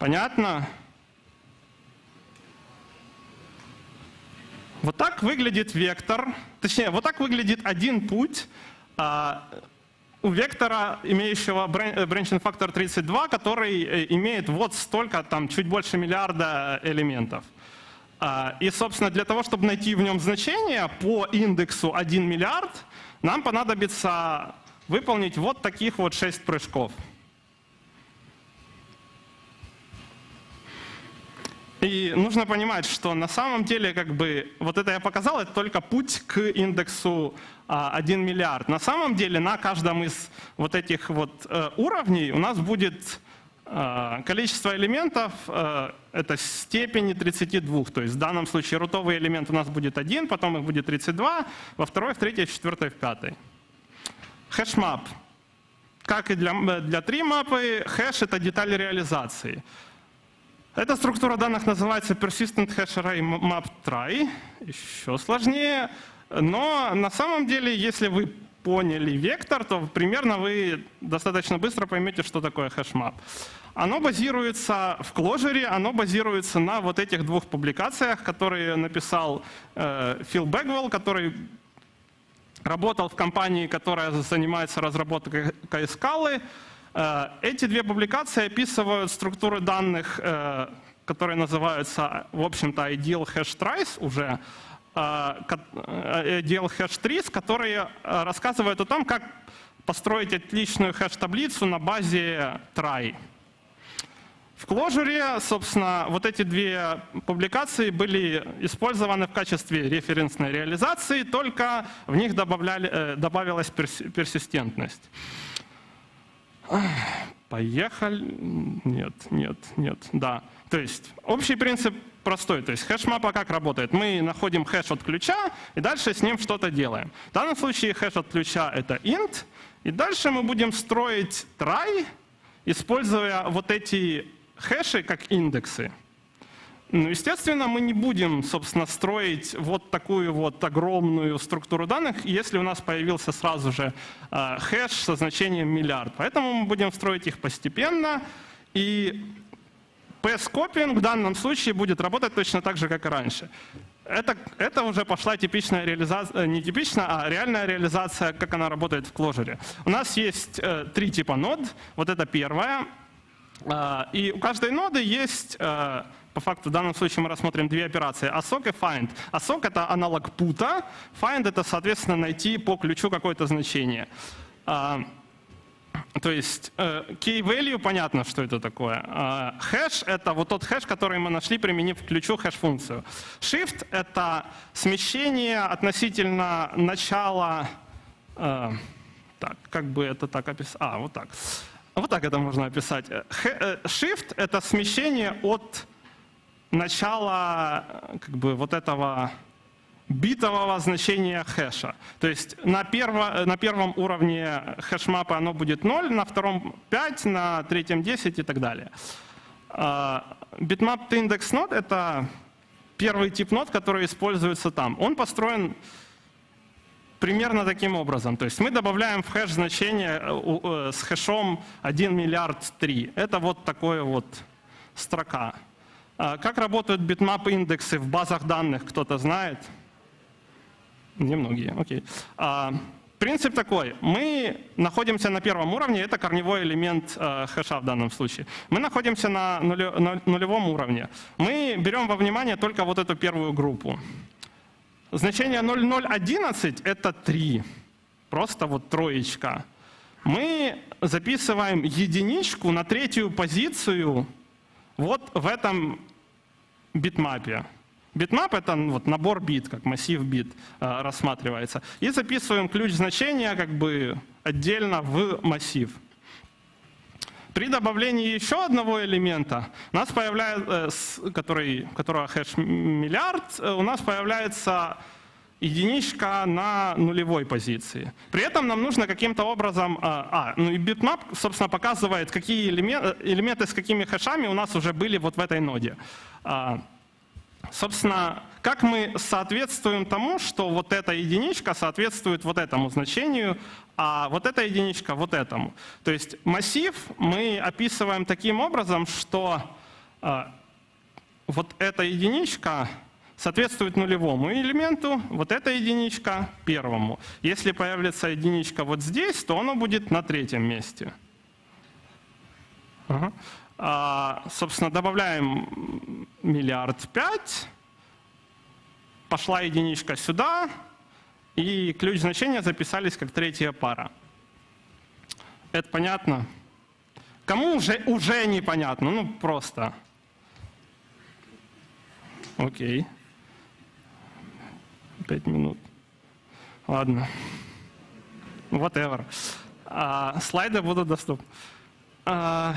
Понятно? Вот так выглядит вектор, точнее, вот так выглядит один путь у вектора, имеющего бренчинг-фактор тридцать два, который имеет вот столько, там, чуть больше миллиарда элементов. И, собственно, для того, чтобы найти в нем значение по индексу один миллиард, нам понадобится выполнить вот таких вот шесть прыжков. И нужно понимать, что на самом деле, как бы, вот это я показал, это только путь к индексу один миллиард. На самом деле на каждом из вот этих вот уровней у нас будет количество элементов, это степени тридцати двух. То есть в данном случае рутовый элемент у нас будет один, потом их будет тридцать два, во второй, в третьей, в четвертой, в пятой. Хэшмап. Как и для, для три мапы, хэш — это деталь реализации. Эта структура данных называется persistent hash array map try, еще сложнее, но на самом деле, если вы поняли вектор, то примерно вы достаточно быстро поймете, что такое хэшмап. Оно базируется в Clojure, оно базируется на вот этих двух публикациях, которые написал Фил Бэгвелл, который работал в компании, которая занимается разработкой скалы. Эти две публикации описывают структуры данных, которые называются, в общем-то, ideal hash trace уже, ideal hash trees, которые рассказывают о том, как построить отличную хэш-таблицу на базе try. В Clojure, собственно, вот эти две публикации были использованы в качестве референсной реализации, только в них добавляли, добавилась персистентность. Поехали. Нет, нет, нет, да. То есть общий принцип простой. То есть хэшмапа как работает? Мы находим хэш от ключа и дальше с ним что-то делаем. В данном случае хэш от ключа это int. И дальше мы будем строить try, используя вот эти хэши как индексы. Ну, естественно, мы не будем, собственно, строить вот такую вот огромную структуру данных, если у нас появился сразу же хэш со значением миллиард. Поэтому мы будем строить их постепенно. И p-scoping в данном случае будет работать точно так же, как и раньше. Это, это уже пошла типичная реализация, не типичная, а реальная реализация, как она работает в Clojure. У нас есть э, три типа нод. Вот это первая. Э, и у каждой ноды есть, э, по факту в данном случае мы рассмотрим две операции, assoc и find. Assoc — это аналог пута, find — это, соответственно, найти по ключу какое-то значение. Э, То есть key value, понятно, что это такое. Хэш — это вот тот хэш, который мы нашли, применив к ключу хэш-функцию. Shift — это смещение относительно начала. Так, как бы это так описать? А, вот так. Вот так это можно описать. Shift — это смещение от начала как бы вот этого битового значения хэша. То есть на, перво, на первом уровне хэшмапа оно будет ноль, на втором пять, на третьем десять и так далее. Bitmapped index node — это первый тип нод, который используется там. Он построен примерно таким образом. То есть мы добавляем в хэш значение с хэшом один миллиард три. Это вот такая вот строка. Как работают битмап-индексы в базах данных, кто-то знает? Немногие, окей. Принцип такой. Мы находимся на первом уровне, это корневой элемент хэша в данном случае. Мы находимся на нулевом уровне. Мы берем во внимание только вот эту первую группу. Значение ноль ноль одиннадцать — это три. Просто вот троечка. Мы записываем единичку на третью позицию вот в этом битмапе. Битмап — это вот набор бит, как массив бит э, рассматривается. И записываем ключ значения как бы отдельно в массив. При добавлении еще одного элемента, у нас появляется, который, которого хэш миллиард, у нас появляется единичка на нулевой позиции. При этом нам нужно каким-то образом… А, ну и битмап, собственно, показывает, какие элементы, элементы с какими хэшами у нас уже были вот в этой ноде. А, собственно, как мы соответствуем тому, что вот эта единичка соответствует вот этому значению, а вот эта единичка вот этому. То есть массив мы описываем таким образом, что а, вот эта единичка соответствует нулевому элементу, вот эта единичка первому. Если появится единичка вот здесь, то оно будет на третьем месте. Ага. А, собственно, добавляем миллиард пять, пошла единичка сюда, и ключ значения записались как третья пара. Это понятно? Кому уже, уже непонятно? Ну, просто. Окей. Пять минут. Ладно. Whatever. А, слайды будут доступны. А,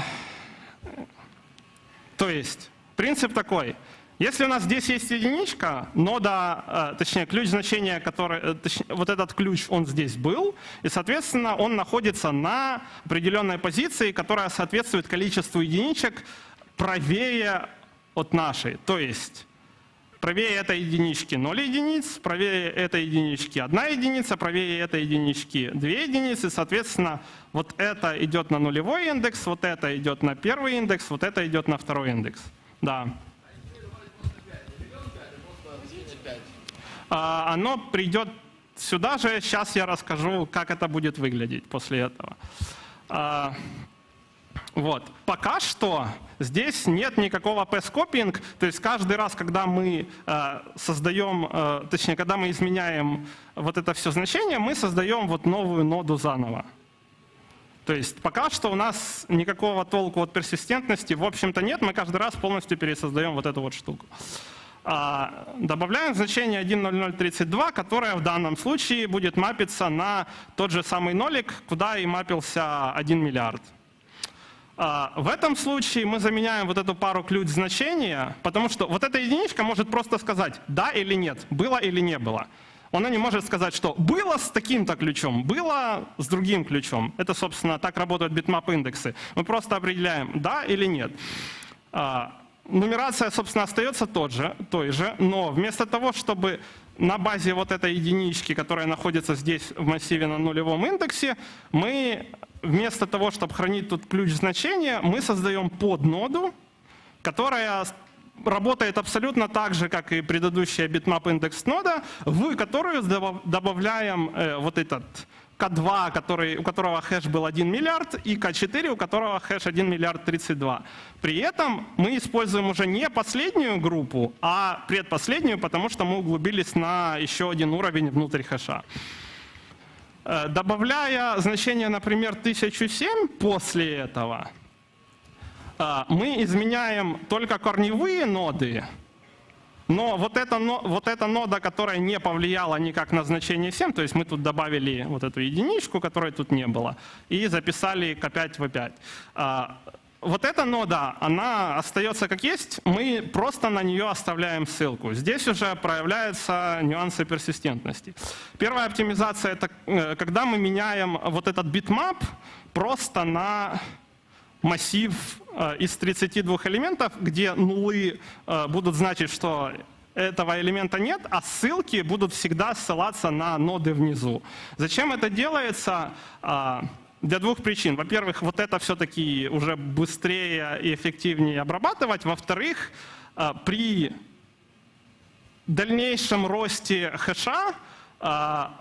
то есть, принцип такой. Если у нас здесь есть единичка, нода, точнее, ключ значения, который, точнее, вот этот ключ, он здесь был, и, соответственно, он находится на определенной позиции, которая соответствует количеству единичек правее от нашей. То есть Правее это единички ноль единиц, правее это единички одна единица, правее это единички две единицы. Соответственно, вот это идет на нулевой индекс, вот это идет на первый индекс, вот это идет на второй индекс. Да. А, оно придет сюда же. Сейчас я расскажу, как это будет выглядеть после этого. А, вот. Пока что здесь нет никакого пэс-копинг, то есть каждый раз, когда мы э, создаем, э, точнее, когда мы изменяем вот это все значение, мы создаем вот новую ноду заново. То есть пока что у нас никакого толку от персистентности, в общем-то, нет, мы каждый раз полностью пересоздаем вот эту вот штуку. А, добавляем значение один ноль ноль тридцать два, которое в данном случае будет мапиться на тот же самый нолик, куда и мапился один миллиард. В этом случае мы заменяем вот эту пару ключ значения, потому что вот эта единичка может просто сказать «да» или «нет», «было» или «не было». Она не может сказать, что «было с таким-то ключом», «было с другим ключом». Это, собственно, так работают битмап-индексы. Мы просто определяем «да» или «нет». Нумерация, собственно, остается тот же, той же, но вместо того, чтобы на базе вот этой единички, которая находится здесь в массиве на нулевом индексе, мы вместо того, чтобы хранить тут ключ значения, мы создаем подноду, которая работает абсолютно так же, как и предыдущая битмап-индекс нода, в которую добавляем вот этот К два, который, у которого хэш был один миллиард, и К четыре, у которого хэш один миллиард тридцать два. При этом мы используем уже не последнюю группу, а предпоследнюю, потому что мы углубились на еще один уровень внутрь хэша. Добавляя значение, например, тысяча семь после этого, мы изменяем только корневые ноды. Но вот эта, вот эта нода, которая не повлияла никак на значение семь, то есть мы тут добавили вот эту единичку, которой тут не было, и записали К пять В пять. Вот эта нода, она остается как есть, мы просто на нее оставляем ссылку. Здесь уже проявляются нюансы персистентности. Первая оптимизация — это когда мы меняем вот этот битмап просто на массив из тридцати двух элементов, где нулы будут значить, что этого элемента нет, а ссылки будут всегда ссылаться на ноды внизу. Зачем это делается? Для двух причин. Во-первых, вот это все-таки уже быстрее и эффективнее обрабатывать. Во-вторых, при дальнейшем росте хэша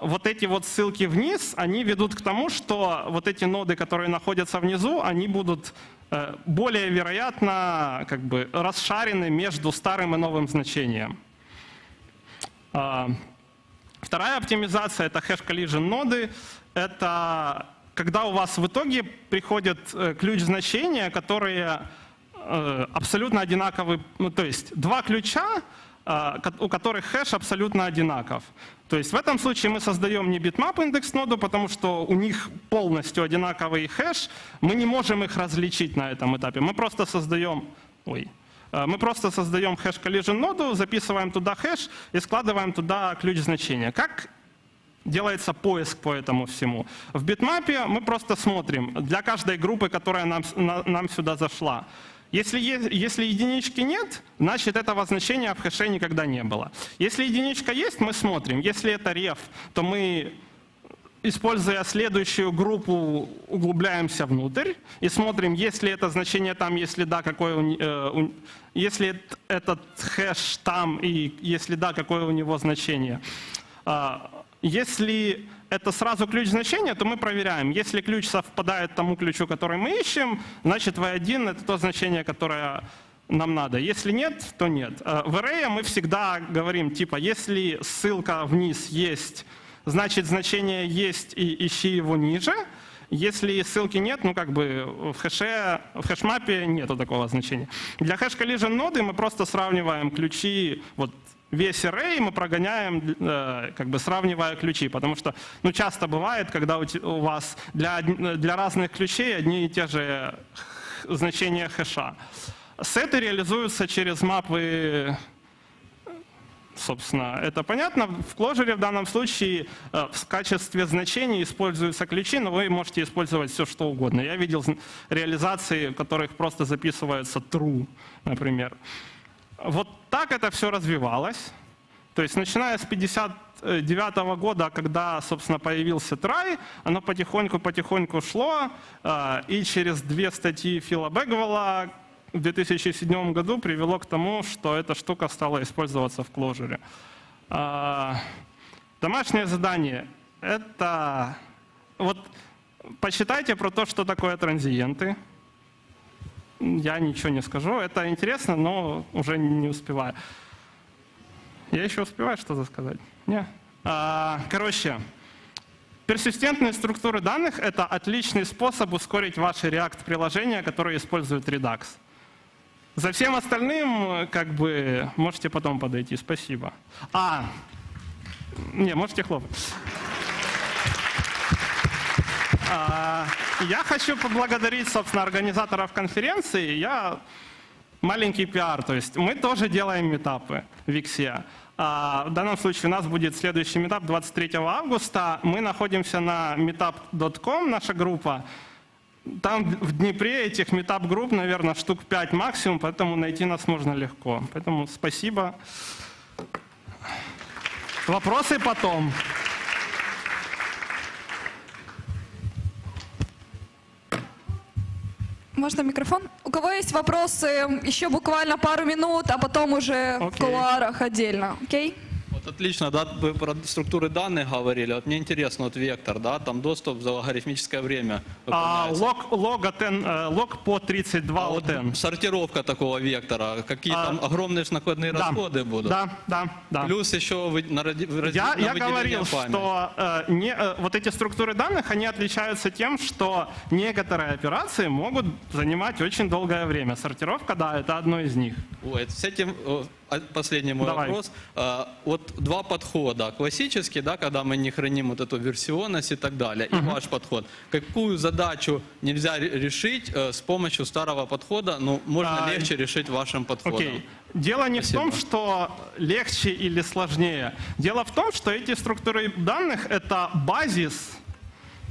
вот эти вот ссылки вниз, они ведут к тому, что вот эти ноды, которые находятся внизу, они будут более вероятно как бы расшарены между старым и новым значением. Вторая оптимизация — это хэш коллижн ноды. Это когда у вас в итоге приходят ключ значения, которые абсолютно одинаковы, ну, то есть два ключа, у которых хэш абсолютно одинаков. То есть в этом случае мы создаем не битмап индекс ноду, потому что у них полностью одинаковый хэш. Мы не можем их различить на этом этапе. Мы просто создаем, ой, мы просто создаем хэш коллижн ноду, записываем туда хэш и складываем туда ключ значения. Как делается поиск по этому всему? В битмапе мы просто смотрим для каждой группы, которая нам, нам сюда зашла. Если, если единички нет, значит этого значения в хэше никогда не было. Если единичка есть, мы смотрим. Если это реф, то мы, используя следующую группу, углубляемся внутрь и смотрим, есть ли это значение там, если да, какой у, э, если этот хэш там, и если да, какое у него значение. Если это сразу ключ значения, то мы проверяем. Если ключ совпадает тому ключу, который мы ищем, значит вэ один — это то значение, которое нам надо. Если нет, то нет. В array мы всегда говорим, типа, если ссылка вниз есть, значит значение есть и ищи его ниже. Если ссылки нет, ну как бы в хэше, в хэшмапе нету такого значения. Для хэш collision ноды мы просто сравниваем ключи, вот, весь array мы прогоняем, как бы сравнивая ключи, потому что ну, часто бывает, когда у вас для, для разных ключей одни и те же значения хэша. Сеты реализуются через мапы, собственно, это понятно. В Clojure в данном случае в качестве значений используются ключи, но вы можете использовать все, что угодно. Я видел реализации, в которых просто записывается true, например. Вот так это все развивалось. То есть начиная с пятьдесят девятого года, когда, собственно, появился трай, оно потихоньку-потихоньку шло, и через две статьи Фила Бэгвелла в две тысячи седьмом году привело к тому, что эта штука стала использоваться в Clojure. Домашнее задание — это… Вот почитайте про то, что такое транзиенты. Я ничего не скажу. Это интересно, но уже не успеваю. Я еще успеваю что-то сказать? Нет. Короче, персистентные структуры данных — это отличный способ ускорить ваши React-приложения, которые используют Redux. За всем остальным, как бы, можете потом подойти. Спасибо. А, не, можете хлопать. Я хочу поблагодарить, собственно, организаторов конференции. Я маленький пиар, то есть мы тоже делаем митапы в Виксе. В данном случае у нас будет следующий митап двадцать третьего августа. Мы находимся на митап точка ком, наша группа. Там в Днепре этих митап-групп, наверное, штук пять максимум, поэтому найти нас можно легко. Поэтому спасибо. Вопросы потом. Можно микрофон? У кого есть вопросы, еще буквально пару минут, а потом уже okay. в кулуарах отдельно. Окей? Okay? Вот отлично, да, вы про структуры данных говорили. Вот мне интересно, вот вектор, да, там доступ за логарифмическое время. А, лог, лог, от, лог по тридцать два а от n. Сортировка такого вектора. Какие а, там огромные накладные да, расходы будут. Да, да, да. Плюс еще вы, на, на я, я говорил, памяти. Что э, не, э, вот эти структуры данных, они отличаются тем, что некоторые операции могут занимать очень долгое время. Сортировка, да, это одно из них. Ой, с этим... Последний мой Давай. вопрос. Вот два подхода. Классический, да, когда мы не храним вот эту версионность и так далее, uh-huh. и ваш подход. Какую задачу нельзя решить с помощью старого подхода, но можно а... легче решить вашим подходом? Okay. Дело не Спасибо. в том, что легче или сложнее. Дело в том, что эти структуры данных — это базис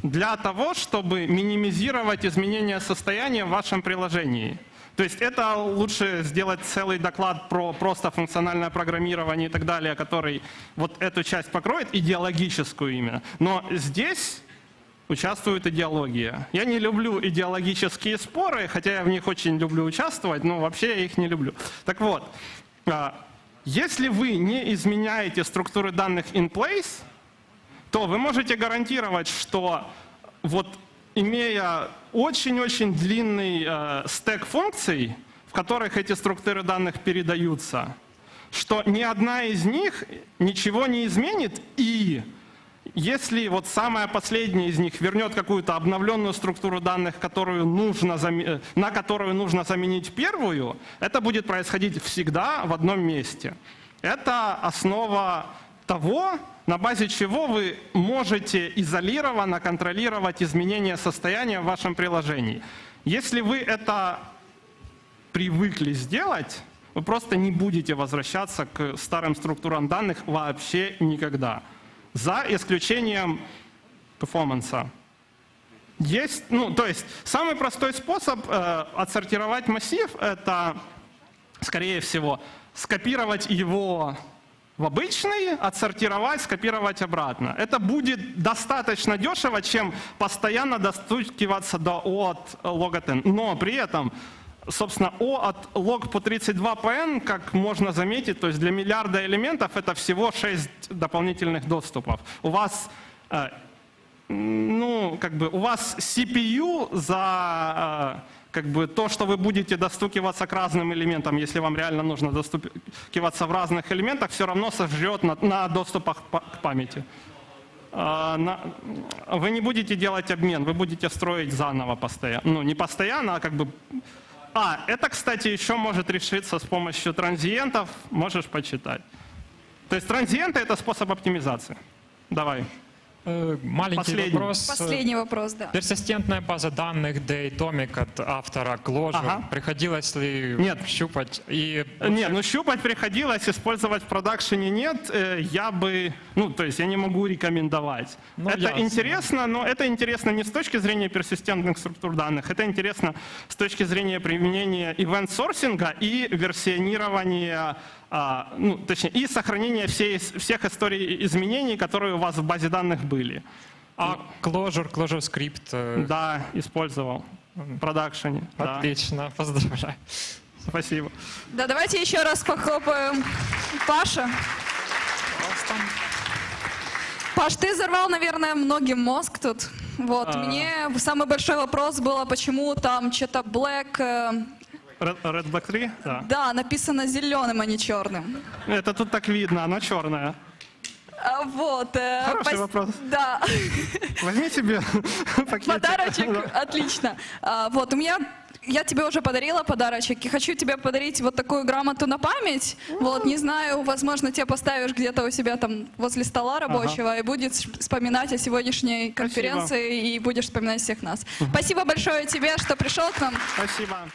для того, чтобы минимизировать изменения состояния в вашем приложении. То есть это лучше сделать целый доклад про просто функциональное программирование и так далее, который вот эту часть покроет, идеологическую именно. Но здесь участвует идеология. Я не люблю идеологические споры, хотя я в них очень люблю участвовать, но вообще я их не люблю. Так вот, если вы не изменяете структуры данных in place, то вы можете гарантировать, что вот имея очень-очень длинный э, стэк функций, в которых эти структуры данных передаются, что ни одна из них ничего не изменит, и если вот самая последняя из них вернет какую-то обновленную структуру данных, которую нужно зам... на которую нужно заменить первую, это будет происходить всегда в одном месте. Это основа того, на базе чего вы можете изолированно контролировать изменения состояния в вашем приложении. Если вы это привыкли сделать, вы просто не будете возвращаться к старым структурам данных вообще никогда, за исключением перформанса. Есть, ну, то есть самый простой способ э, отсортировать массив — это, скорее всего, скопировать его в обычный, отсортировать, скопировать обратно. Это будет достаточно дешево, чем постоянно достукиваться до O от лога от N. Но при этом, собственно, O от лог по тридцать два по N, как можно заметить, то есть для миллиарда элементов это всего шесть дополнительных доступов. У вас, ну, как бы, у вас си пи ю за... Как бы то, что вы будете достукиваться к разным элементам, если вам реально нужно достукиваться в разных элементах, все равно сожрет на, на доступах к памяти. А, на, вы не будете делать обмен, вы будете строить заново постоянно. Ну, не постоянно, а как бы... А, это, кстати, еще может решиться с помощью транзиентов. Можешь почитать. То есть транзиенты — это способ оптимизации. Давай. Маленький Последний. вопрос. Последний вопрос, да. Персистентная база данных Datomic от автора Clojure. Ага. Приходилось ли нет. щупать? И... Нет, ну щупать приходилось, использовать в продакшене нет. Я бы, ну то есть я не могу рекомендовать. Ну, это ясно. интересно, но это интересно не с точки зрения персистентных структур данных, это интересно с точки зрения применения ивент-сорсинга и версионирования. А, ну, точнее, и сохранение всей, всех историй изменений, которые у вас в базе данных были. А Clojure, ClojureScript? Да, использовал в продакшене. Отлично, да. Поздравляю. Спасибо. Да, давайте еще раз похлопаем Паша. Паш, ты взорвал, наверное, многим мозг тут. Вот, а... мне самый большой вопрос был, почему там что-то black... Red Black три? Да. Да, написано зеленым, а не черным. Это тут так видно, оно черное. А, вот. Э, Хороший пос... вопрос. Да. Возьми себе пакетик. Подарочек, да. Отлично. А, вот, у меня... Я тебе уже подарила подарочек, и хочу тебе подарить вот такую грамоту на память. Вот, не знаю, возможно, тебе поставишь где-то у себя там возле стола рабочего, ага. и будешь вспоминать о сегодняшней конференции, Спасибо. и будешь вспоминать всех нас. Спасибо большое тебе, что пришел к нам. Спасибо.